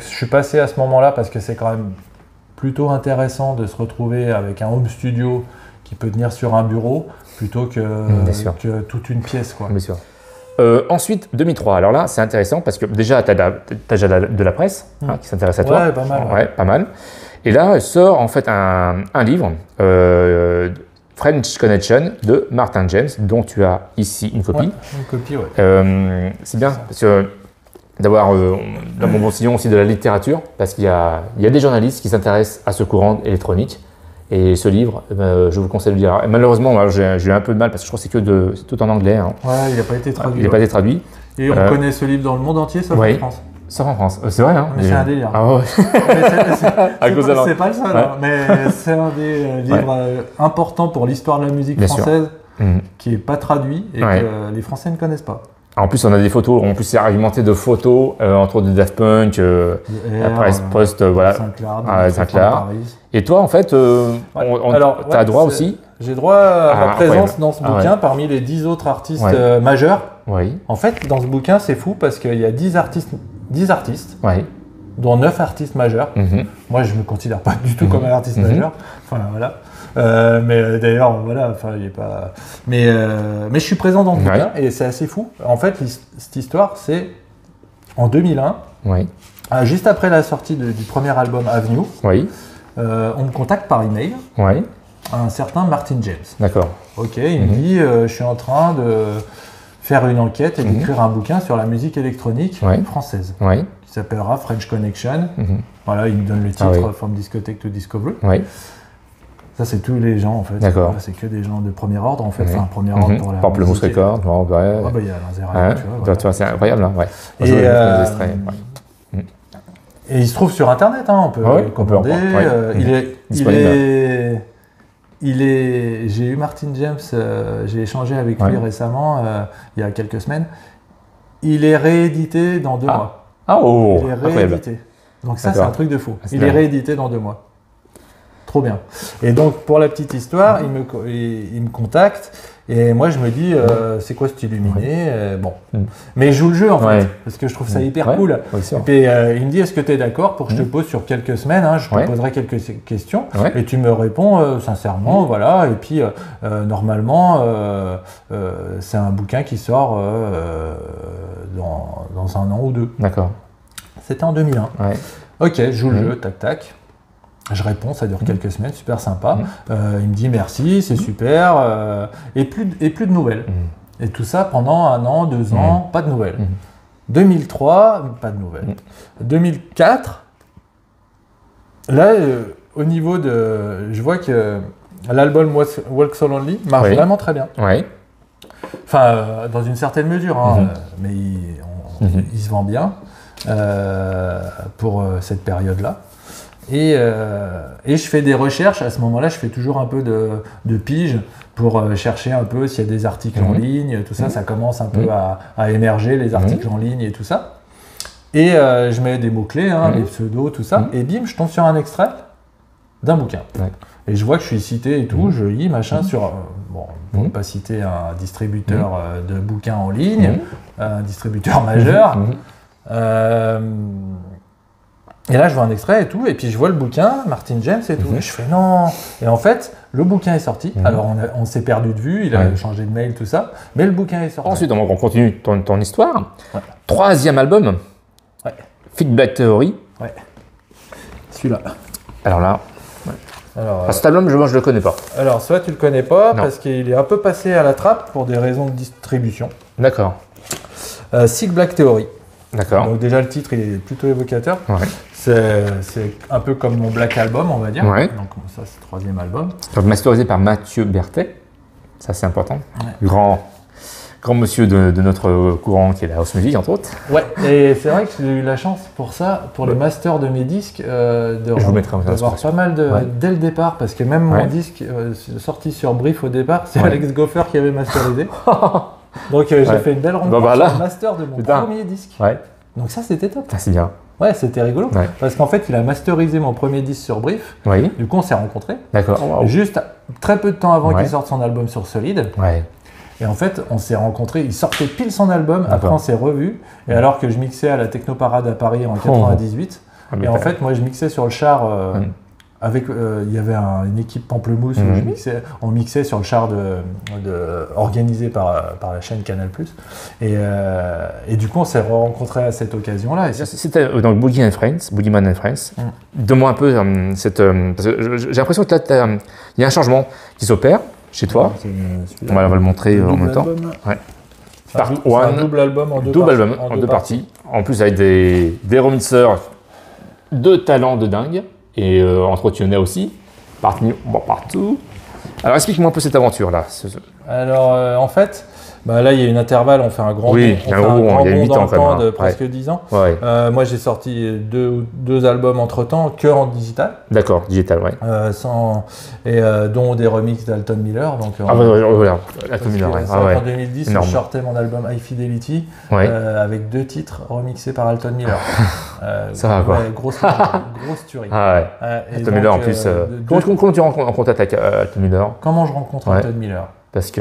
suis passé à ce moment-là parce que c'est quand même plutôt intéressant de se retrouver avec un home studio qui peut tenir sur un bureau plutôt que toute une pièce, quoi. Bien sûr. Ensuite, 2003. Alors là, c'est intéressant parce que déjà, tu as de la presse qui s'intéresse à toi. Ouais, pas mal. Ouais, pas mal. Et là, sort en fait un livre, French Connection de Martin James, dont tu as ici une copie. Ouais, une copie, ouais. C'est bien parce que d'avoir, dans Mon Bon Sillon, aussi de la littérature, parce qu'il y a des journalistes qui s'intéressent à ce courant électronique. Et ce livre, je vous conseille de le lire. Et malheureusement, j'ai eu un peu de mal parce que je crois que c'est tout en anglais. Hein. Ouais, il n'a pas été traduit. Il n'a pas été traduit. Et on connaît ce livre dans le monde entier, sauf en France. Sauf en France, c'est vrai. Hein, mais c'est un délire. Ah ouais. C'est pas le seul, mais c'est un des livres importants pour l'histoire de la musique française qui n'est pas traduit et que les Français ne connaissent pas. En plus, on a des photos. En plus, c'est argumenté de photos entre autres de Daft Punk, après Post, voilà, Saint-Clar. Et toi, en fait, t'as droit aussi. J'ai droit à ma présence dans ce bouquin parmi les 10 autres artistes majeurs. Oui. En fait, dans ce bouquin, c'est fou parce qu'il y a 10 artistes, dont 9 artistes majeurs. Mm-hmm. Moi, je me considère pas du tout comme un artiste majeur. Enfin, voilà. Mais d'ailleurs, voilà, enfin, il est pas. Mais je suis présent dans le bouquin et c'est assez fou. En fait, cette histoire, c'est en 2001, juste après la sortie du premier album Avenue, on me contacte par email, un certain Martin James. D'accord. Ok, il me dit je suis en train de faire une enquête et d'écrire un bouquin sur la musique électronique française qui s'appellera French Connection. Voilà, il me donne le titre From Discothèque to Discovery. Ça, c'est tous les gens, en fait. D'accord. C'est que des gens de premier ordre, en fait. Enfin, premier ordre pour la Pamplemousse Records. Il y a Alain Zerahian, tu vois. C'est incroyable, hein. Et il se trouve sur Internet, hein. On peut le commander. J'ai eu Martin James, j'ai échangé avec lui récemment, il y a quelques semaines. Il est réédité dans 2 mois. Ah, oh, il est réédité. Donc ça, c'est un truc de fou. Il est réédité dans 2 mois. Trop bien. Et donc, pour la petite histoire, il me contacte et moi, je me dis, c'est quoi cet illuminé bon. Mais je joue le jeu, en fait, parce que je trouve ça hyper cool. Et puis, il me dit, est-ce que tu es d'accord pour que je te pose sur quelques semaines, hein, je te poserai quelques questions et tu me réponds sincèrement, voilà. Et puis, normalement, c'est un bouquin qui sort dans 1 an ou 2. D'accord. C'était en 2001. Ok, je joue le jeu, tac, tac. Je réponds, ça dure quelques semaines, super sympa. Il me dit merci, c'est super. Et plus de nouvelles. Et tout ça pendant 1 an, 2 ans, pas de nouvelles. 2003, pas de nouvelles. 2004, là, au niveau de… Je vois que l'album Walk So Lonely marche vraiment très bien. Enfin, dans une certaine mesure, hein, mais il se vend bien pour cette période-là. Et je fais des recherches, à ce moment-là, je fais toujours un peu de pige pour chercher un peu s'il y a des articles en ligne, tout ça, ça commence un peu à émerger, les articles en ligne et tout ça. Et je mets des mots-clés, hein, les pseudos, tout ça, et bim, je tombe sur un extrait d'un bouquin. Et je vois que je suis cité et tout, je lis machin sur, bon, pour ne pas citer un distributeur de bouquins en ligne, un distributeur majeur. Et là, je vois un extrait et tout, et puis je vois le bouquin, Martin James et tout, et je fais non. Et en fait, le bouquin est sorti, alors on s'est perdu de vue, il a changé de mail, tout ça, mais le bouquin est sorti. Ensuite, on continue ton histoire. Troisième album, Feedback Theory. Celui-là. Alors là, alors, cet album, je le connais pas. Alors, soit tu le connais pas, parce qu'il est un peu passé à la trappe pour des raisons de distribution. D'accord. Sick Black Theory. D'accord. Donc déjà, le titre, il est plutôt évocateur. Ouais. C'est un peu comme mon Black Album, on va dire. Ouais. Donc ça, c'est le troisième album. Donc, masterisé par Mathieu Berthet. Ça, c'est important. Ouais. Grand monsieur de notre courant qui est la house music, entre autres. Ouais, et c'est vrai que j'ai eu la chance pour ça, pour le master de mes disques, d'avoir pas mal de... dès le départ, parce que même mon disque sorti sur Brief au départ, c'est Alex Goffer qui avait masterisé. Donc j'ai fait une belle rencontre sur le master de mon premier disque. Donc ça, c'était top. Ah, c'est bien. Ouais, c'était rigolo. Ouais. Parce qu'en fait, il a masterisé mon premier disque sur Brief. Oui. Du coup, on s'est rencontrés. D'accord. Wow. Juste très peu de temps avant qu'il sorte son album sur Solid. Ouais. Et en fait, on s'est rencontrés, il sortait pile son album, après on s'est revus, et alors que je mixais à la Technoparade à Paris en 98, et en fait, moi je mixais sur le char, avec, il y avait une équipe Pamplemousse, où je mixais, on mixait sur le char organisé par la chaîne Canal+, et du coup on s'est rencontrés à cette occasion-là. C'était donc Boogymann and Friends. Donne-moi un peu cette... j'ai l'impression que là, il y a un changement qui s'opère. Chez toi, on va le montrer en même temps. Ouais. Part 1, double album en deux parties. En plus avec des remixeurs de talent de dingue et entretenus aussi. Partout. Alors explique-moi un peu cette aventure là. Alors en fait, bah, là il y a une intervalle, on fait un grand bond dans le temps de presque 10 ans. Ouais. Moi j'ai sorti deux albums entre temps, que en digital. D'accord, digital, ouais. Dont des remixes d'Alton Miller. Donc, Alton Miller, en 2010, je sortais mon album High Fidelity avec 2 titres remixés par Alton Miller. Ça va quoi. Grosse tuerie. Ah ouais. Alton Miller en plus. Comment tu rencontres en contact avec Alton Miller? Comment je rencontre Alton Miller? Parce que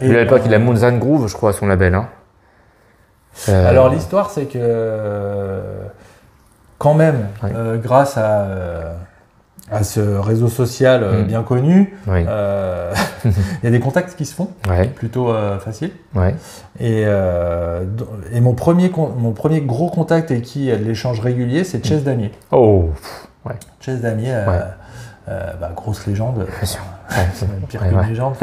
lui, à l'époque, il a Moonzan Groove, je crois, à son label. Hein. Alors, l'histoire, c'est que quand même, grâce à ce réseau social bien connu, il y a des contacts qui se font, plutôt faciles. Ouais. Et mon premier gros contact et qui a de l'échange régulier, c'est Chez Damier. Oh, ouais. Chez Damier, grosse légende. Bien sûr. C'est même pire qu'une légende.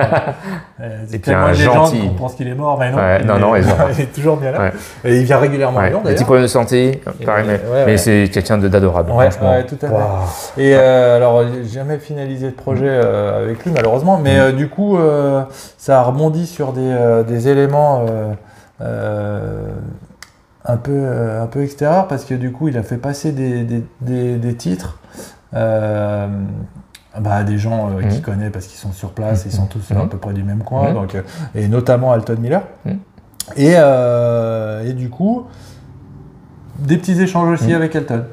C'est tellement une légende qu'on pense qu'il est mort, mais non. Ouais, il est toujours bien là. Ouais. Et il vient régulièrement à Lyon, d'ailleurs. Petit problème de santé, pareil, mais c'est quelqu'un d'adorable. Ouais, tout à fait. Wow. Et alors, j'ai jamais finalisé de projet avec lui, malheureusement, mais du coup, ça a rebondi sur des éléments un peu extérieurs, parce que du coup, il a fait passer des titres. Des gens qui connaissent parce qu'ils sont sur place, ils sont tous à peu près du même coin, donc, et notamment Alton Miller. Et du coup, des petits échanges aussi avec Alton.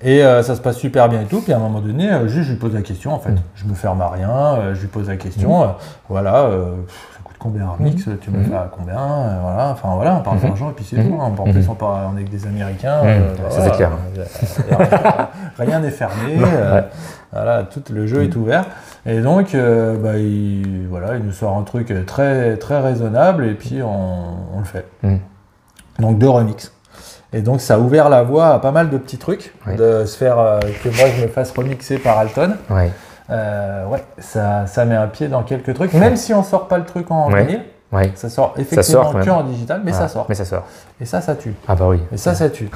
Et ça se passe super bien et tout, puis à un moment donné, je lui pose la question en fait. Je me ferme à rien, je lui pose la question, voilà, ça coûte combien un mix, tu me fais à combien, voilà, enfin voilà, on parle d'argent et puis c'est tout, en plus on est avec des Américains, ça c'est clair. Rien n'est fermé. Voilà, tout le jeu est ouvert. Et donc, il nous sort un truc très, très raisonnable et puis on le fait. Donc, 2 remixes. Et donc, ça a ouvert la voie à pas mal de petits trucs, de se faire que moi, je me fasse remixer par Alton. Oui. Ça met un pied dans quelques trucs, même si on ne sort pas le truc en vinyle. Oui. Ça sort effectivement que en digital, mais ça sort. Mais ça sort. Et ça tue. Ah bah oui. Et ça tue.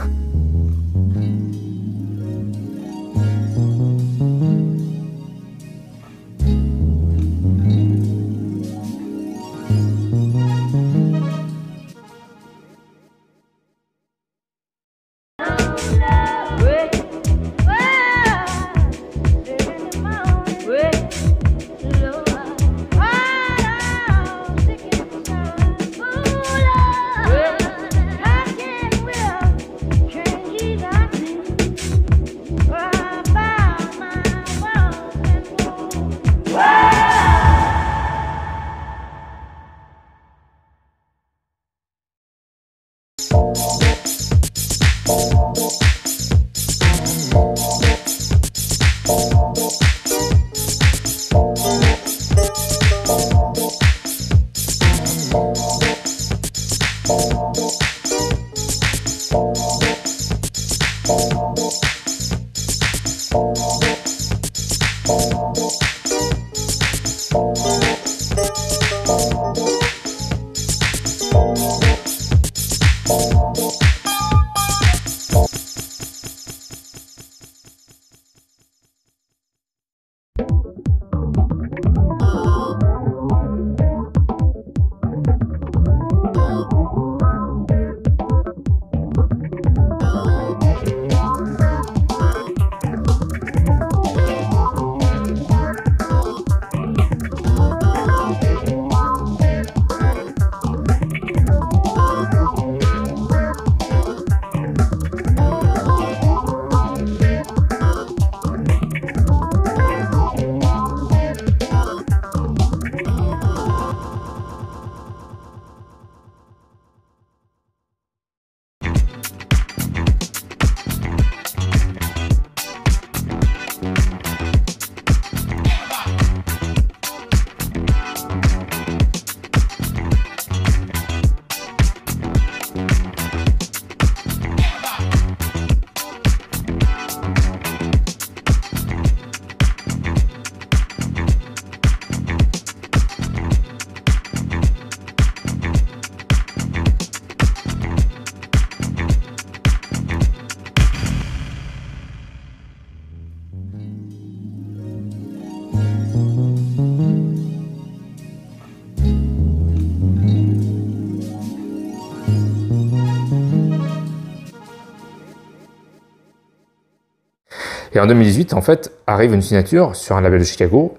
Et en 2018, en fait, arrive une signature sur un label de Chicago,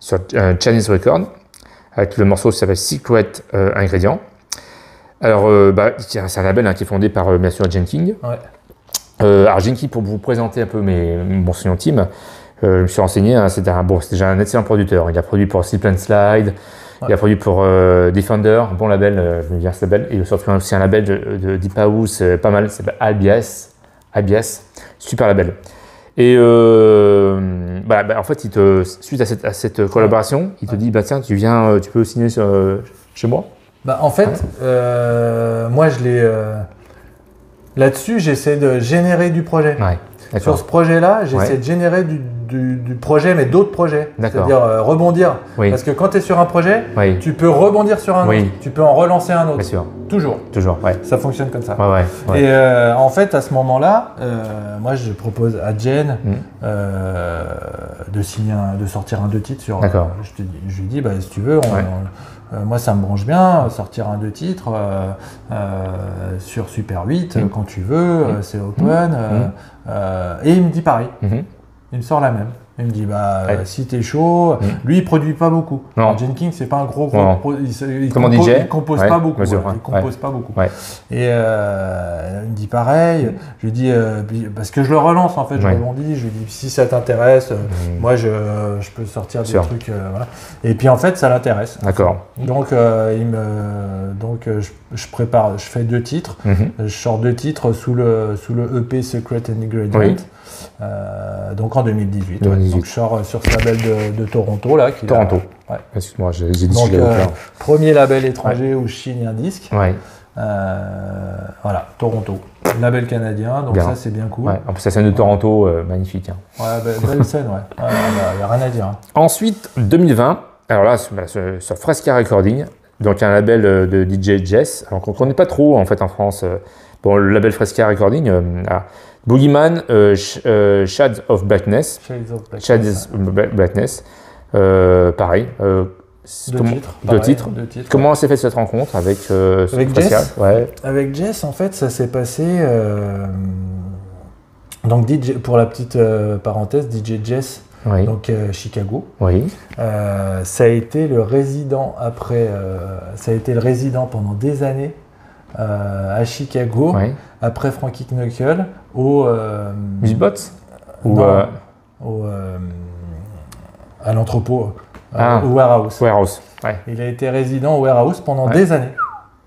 sur Chinese Record, avec le morceau qui s'appelle Secret Ingrédient. Alors, c'est un label qui est fondé par, bien sûr, Gene King. Ouais. Alors, Gene King, pour vous présenter un peu mon sillon team, je me suis renseigné, hein, c'est déjà un excellent producteur. Il a produit pour Slip and Slide, ouais. Il a produit pour Defender, un bon label, je me viens ce label. Et il sort aussi un label de Deep House, pas mal, c'est ABS, super label. Et en fait, suite à cette collaboration, il te dit, bah tiens, tu peux signer chez moi. Bah, en fait, moi, je l'ai. Là-dessus, j'essaie de générer du projet. Ouais, sur ce projet-là, j'essaie de générer du projet, mais d'autres projets. C'est-à-dire rebondir. Oui. Parce que quand tu es sur un projet, tu peux rebondir sur un autre. Tu peux en relancer un autre. Bien sûr. Toujours. Ouais. Ça fonctionne comme ça. Ouais. Et en fait, à ce moment-là, moi, je propose à Jen de sortir un 2 titres sur. D'accord. Je lui dis, bah, si tu veux, moi, ça me branche bien, sortir un 2 titres sur Superhuit quand tu veux, c'est open. Et il me dit pareil. Il me sort la même. Il me dit, bah, si t'es chaud, lui, il produit pas beaucoup. Gene King, c'est pas un gros il compose pas beaucoup. Et il me dit pareil. Je lui dis, parce que je le relance, en fait, je rebondis. Je lui dis, si ça t'intéresse, moi, je peux sortir des trucs. Voilà. Et puis, en fait, ça l'intéresse. D'accord. Donc, je prépare, je fais 2 titres. Je sors 2 titres sous le EP Secret Ingredient. Oui. Donc en 2018, donc je sors sur ce label de Toronto là. Excuse-moi, j'ai dit donc, premier label étranger où je signe un disque. Voilà, Toronto, label canadien, donc bien. Ça c'est bien cool. En plus la scène de Toronto, magnifique. Belle scène, y a rien à dire. Ensuite 2020, alors là sur Fresca Recording, donc un label de DJ Jess, alors qu'on ne connaît pas trop en fait en France. Bon, le label Fresca Recording. Boogymann, Shades of Blackness. Pareil. 2 titres. Comment s'est fait cette rencontre avec Jess? Avec Jess, en fait, ça s'est passé. Donc, DJ, pour la petite parenthèse, DJ Jess, donc Chicago. Ça a été le résident pendant des années. À Chicago, après Frankie Knuckle, au Musbox à l'entrepôt, au warehouse. Il a été résident au warehouse pendant des années.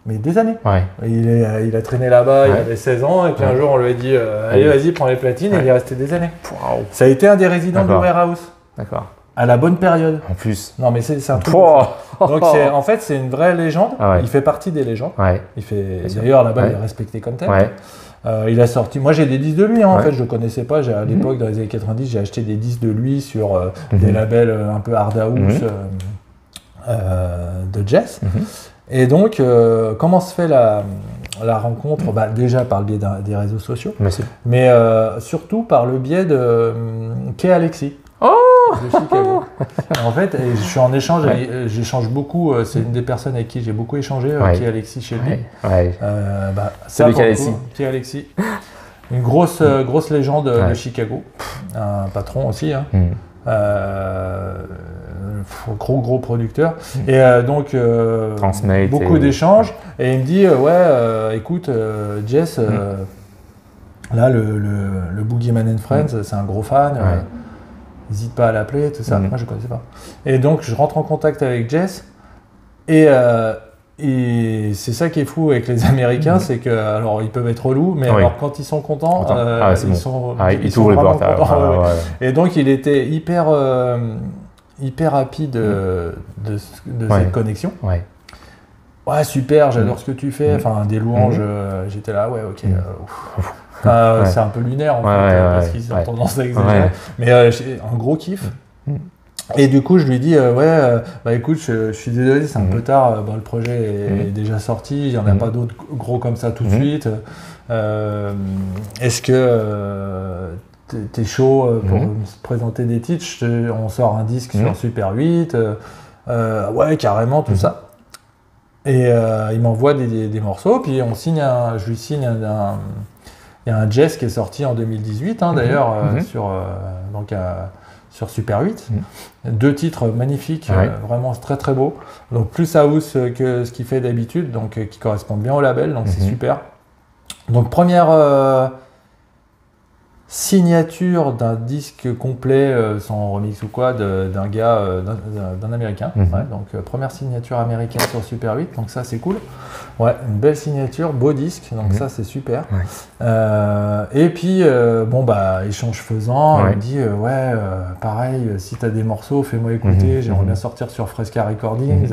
mais des années. Ouais. Il a traîné là-bas, il avait 16 ans, et puis un jour on lui a dit allez, vas-y, prends les platines, et il est resté des années. Wow. Ça a été un des résidents de Warehouse. D'accord. À la bonne période. En plus. Non, mais c'est un truc. Donc, en fait, c'est une vraie légende. Ah ouais. Il fait partie des légendes. Ouais. D'ailleurs, là-bas, il est respecté comme tel. Ouais. Il a sorti. Moi, j'ai des disques de lui. Hein, en fait, je ne connaissais pas. À l'époque, dans les années 90, j'ai acheté des disques de lui sur des labels un peu hard house de Jess. Et donc, comment se fait la rencontre? Bah, déjà par le biais des réseaux sociaux, mais surtout par le biais de K Alexis. De Chicago. En fait, je suis en échange, j'échange beaucoup, c'est une des personnes avec qui j'ai beaucoup échangé, qui est Alexis chez lui. Salut Alexis. Une grosse légende de Chicago, un patron aussi, hein. Gros producteur. Et donc, beaucoup d'échanges. Et il me dit, écoute, Jess, là, le Boogymann and Friends, c'est un gros fan. N'hésite pas à l'appeler, tout ça. Moi, je ne connaissais pas. Et donc, je rentre en contact avec Jess. Et c'est ça qui est fou avec les Américains, c'est que, alors, ils peuvent être relous, mais alors, quand ils sont contents, ils sont vraiment contents. Et donc, il était hyper happy de cette connexion. Ouais, super, j'adore ce que tu fais. Enfin, des louanges, j'étais là, c'est un peu lunaire en fait, parce qu'ils ont tendance à exagérer. Mais un gros kiff. Et du coup, je lui dis écoute, je suis désolé, c'est un peu tard. Le projet est déjà sorti, il n'y en a pas d'autres gros comme ça tout de suite. Est-ce que t'es chaud pour présenter des titres? On sort un disque sur Superhuit. Ouais, carrément, tout ça. Et il m'envoie des morceaux, puis je lui signe un. Il y a un Jazz qui est sorti en 2018, d'ailleurs, sur Superhuit. Deux titres magnifiques, vraiment très très beaux. Donc plus house que ce qu'il fait d'habitude, donc qui correspondent bien au label, donc c'est super. Donc première signature d'un disque complet, sans remix ou quoi, d'un gars, d'un Américain. Donc première signature américaine sur Superhuit, donc ça c'est cool. Ouais, une belle signature, beau disque, donc ça c'est super. Et puis, échange faisant, il me dit pareil, si t'as des morceaux, fais-moi écouter, j'aimerais bien sortir sur Fresca Recordings.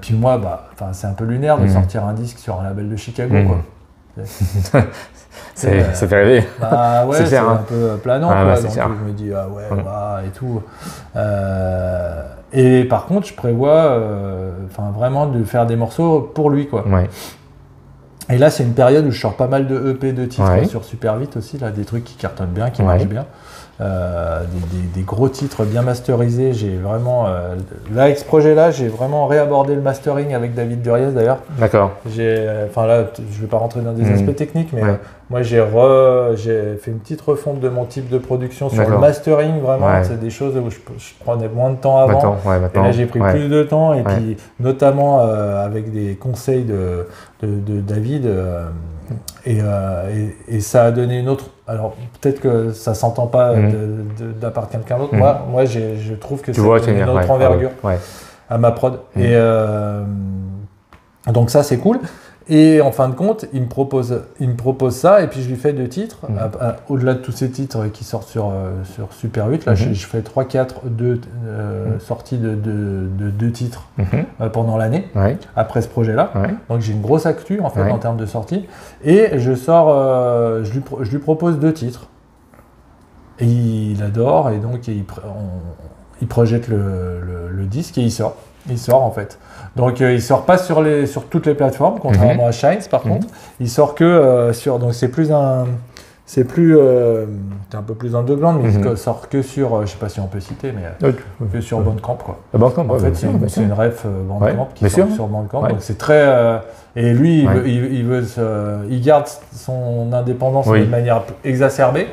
Puis moi, c'est un peu lunaire de sortir un disque sur un label de Chicago, quoi. Ça fait rêver. C'est un peu planant, donc je me dis, et tout. Et par contre, je prévois vraiment de faire des morceaux pour lui, quoi. Ouais. Et là, c'est une période où je sors pas mal de EP de titres sur Superhuit aussi, là, des trucs qui cartonnent bien, qui marchent bien. Des gros titres bien masterisés. J'ai vraiment, avec ce projet-là, j'ai vraiment réabordé le mastering avec David Duriez d'ailleurs. D'accord. Je vais pas rentrer dans des aspects techniques, mais moi j'ai fait une petite refonte de mon type de production sur le mastering. Vraiment, c'est des choses où je prenais moins de temps avant. Et là, j'ai pris plus de temps. Et puis, notamment avec des conseils de David. Et ça a donné une autre. Alors peut-être que ça s'entend pas d'un part quelqu'un d'autre. Moi je trouve que c'est une autre envergure à ma prod. Et donc ça c'est cool. Et en fin de compte, il me propose ça et puis je lui fais deux titres. Au-delà de tous ces titres qui sortent sur Superhuit, là je fais 3-4 sorties de deux titres pendant l'année après ce projet-là. Donc j'ai une grosse actu en fait en termes de sorties. Et je sors, je lui propose deux titres. Et il adore et donc il projette le disque et il sort. Il sort en fait. Donc il sort pas sur toutes les plateformes, contrairement à Shines par contre. Il sort que sur. Donc c'est un peu plus underground, mais il sort que sur. Je sais pas si on peut citer, mais que sur Bandcamp quoi. Bandcamp. En fait c'est une ref Bandcamp qui sort sur Bandcamp. Donc c'est très. Et lui il garde son indépendance de manière exacerbée.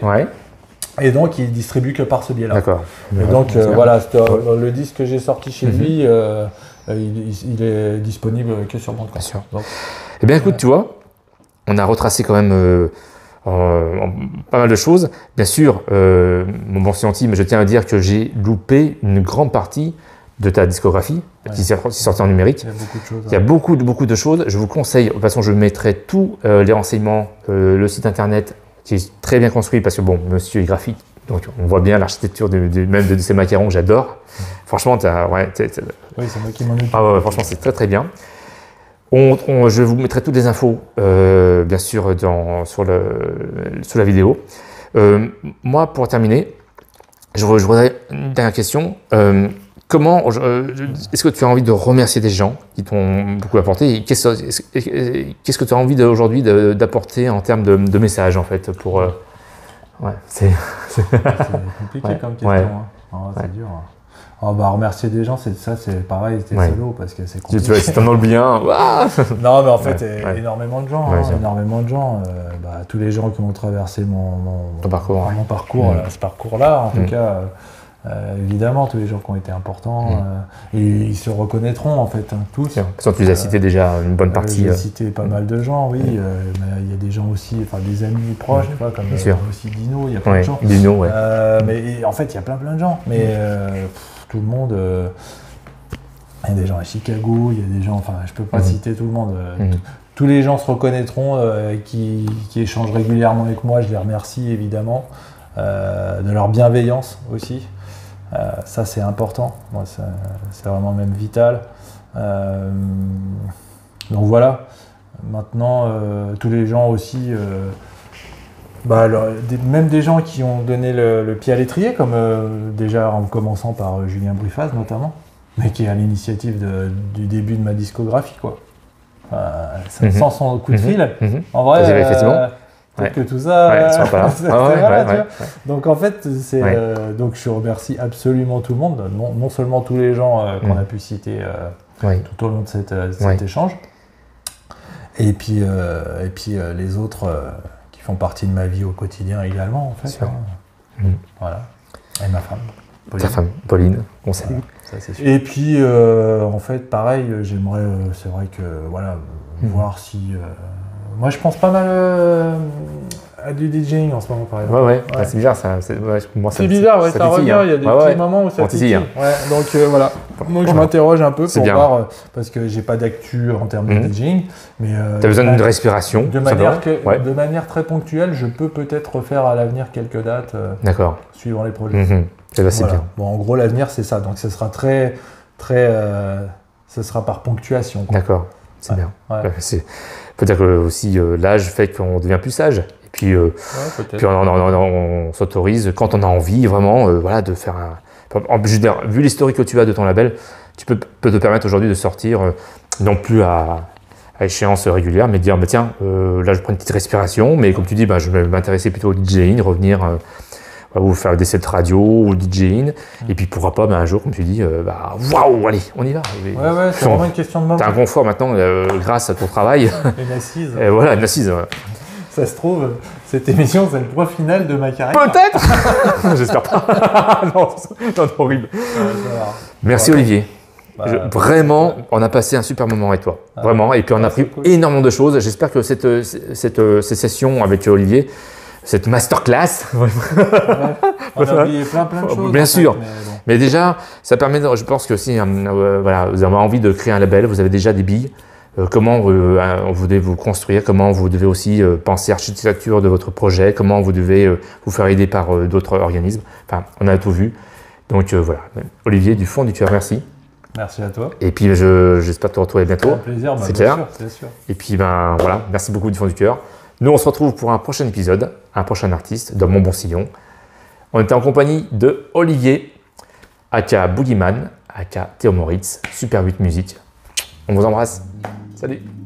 Et donc, il distribue que par ce biais-là. D'accord. Et donc, le disque que j'ai sorti chez lui, il est disponible que sur Bandcamp. Bien sûr. Donc, eh bien, écoute, tu vois, on a retracé quand même pas mal de choses. Bien sûr, mon bon scientifique, mais je tiens à dire que j'ai loupé une grande partie de ta discographie, qui s'est sorti en numérique. Il y a beaucoup de choses. Je vous conseille, de toute façon, je mettrai tous les renseignements, le site internet qui est très bien construit parce que, bon, monsieur est graphique, donc on voit bien l'architecture même de ces macarons, j'adore. Franchement, oui, c'est moi qui m'en occupe. Ah ouais, franchement, c'est très très bien. Je vous mettrai toutes les infos, bien sûr, sous la vidéo. Moi, pour terminer, je voudrais une dernière question. Est-ce que tu as envie de remercier des gens qui t'ont beaucoup apporté? Qu'est-ce que tu as envie aujourd'hui d'apporter en termes de messages, en fait, pour... c'est compliqué comme question. C'est dur. Remercier des gens, c'est pareil, c'était solo parce que c'est compliqué. Si t'en oublies un, non, mais en fait, énormément de gens, énormément de gens. Tous les gens qui ont traversé ce parcours-là, en tout cas, évidemment, tous les gens qui ont été importants, et ils se reconnaîtront, en fait, tous. Tu les as cités déjà une bonne partie. J'ai cité pas mal de gens, oui. Mais il y a des gens aussi, des amis proches, comme aussi Dino, il y a plein de gens. Dino, mais en fait, il y a plein de gens. Mais tout le monde. Il y a des gens à Chicago, il y a des gens. Enfin, je peux pas citer tout le monde. Tous les gens se reconnaîtront, qui échangent régulièrement avec moi. Je les remercie évidemment de leur bienveillance aussi. Ça, c'est important. Moi, c'est vraiment même vital. Donc voilà. Maintenant, tous les gens aussi, même des gens qui ont donné le pied à l'étrier, comme déjà en commençant par Julien Briffaz notamment, mais qui est à l'initiative du début de ma discographie, quoi. Sans son coup de fil, en vrai. Peut-être que tout ça, donc en fait, donc je remercie absolument tout le monde, non seulement tous les gens qu'on a pu citer tout au long de cet échange, et puis les autres qui font partie de ma vie au quotidien également, en fait. Voilà, et ma femme. Ta femme, Pauline, on salue. Et puis, en fait, pareil, j'aimerais, c'est vrai que, voir si... moi, je pense pas mal à du DJing en ce moment, par exemple. C'est bizarre, ça. C'est bizarre, ça revient, il y a des petits moments où ça titille. Donc, voilà. Donc, je m'interroge un peu pour voir, parce que j'ai pas d'actu en termes de DJing. T'as besoin d'une respiration. De manière très ponctuelle, je peux peut-être refaire à l'avenir quelques dates, suivant les projets. C'est bien. En gros, l'avenir, c'est ça. Donc, ce sera très... ce sera par ponctuation. D'accord, c'est bien. Peut-être que aussi l'âge fait qu'on devient plus sage. Et puis, on s'autorise quand on a envie vraiment de faire un... Vu l'historique que tu as de ton label, tu peux te permettre aujourd'hui de sortir non plus à échéance régulière, mais de dire là je prends une petite respiration, mais comme tu dis, je vais m'intéresser plutôt au DJing, revenir... ou faire des sets radio, ou DJing, et puis pourra pas, un jour, comme tu dis, waouh, allez, on y va. C'est vraiment une question de moment. T'as un confort maintenant, grâce à ton travail. Une assise. Et voilà, une assise. Ça se trouve, cette émission, c'est le point final de ma carrière. Peut-être. J'espère pas. Non, c'est horrible. Merci Olivier. Vraiment, on a passé un super moment avec toi. Vraiment, et puis on a appris énormément de choses. J'espère que cette session avec Olivier, cette masterclass, on a oublié plein de choses. Bien sûr, mais déjà, ça permet. Je pense que si vous avez envie de créer un label, vous avez déjà des billes. Comment vous devez vous construire, comment vous devez aussi penser l'architecture de votre projet, comment vous devez vous faire aider par d'autres organismes. Enfin, on a tout vu. Donc voilà, Olivier, du fond du cœur, merci. Merci à toi. Et puis j'espère te retrouver bientôt. C'est un plaisir, c'est clair. Bien sûr. Et puis voilà, merci beaucoup du fond du cœur. Nous, on se retrouve pour un prochain épisode, un prochain artiste dans Mon Bon Sillon. On était en compagnie de Olivier, aka Boogymann, aka Téo Moritz, Superhuit Music. On vous embrasse. Salut.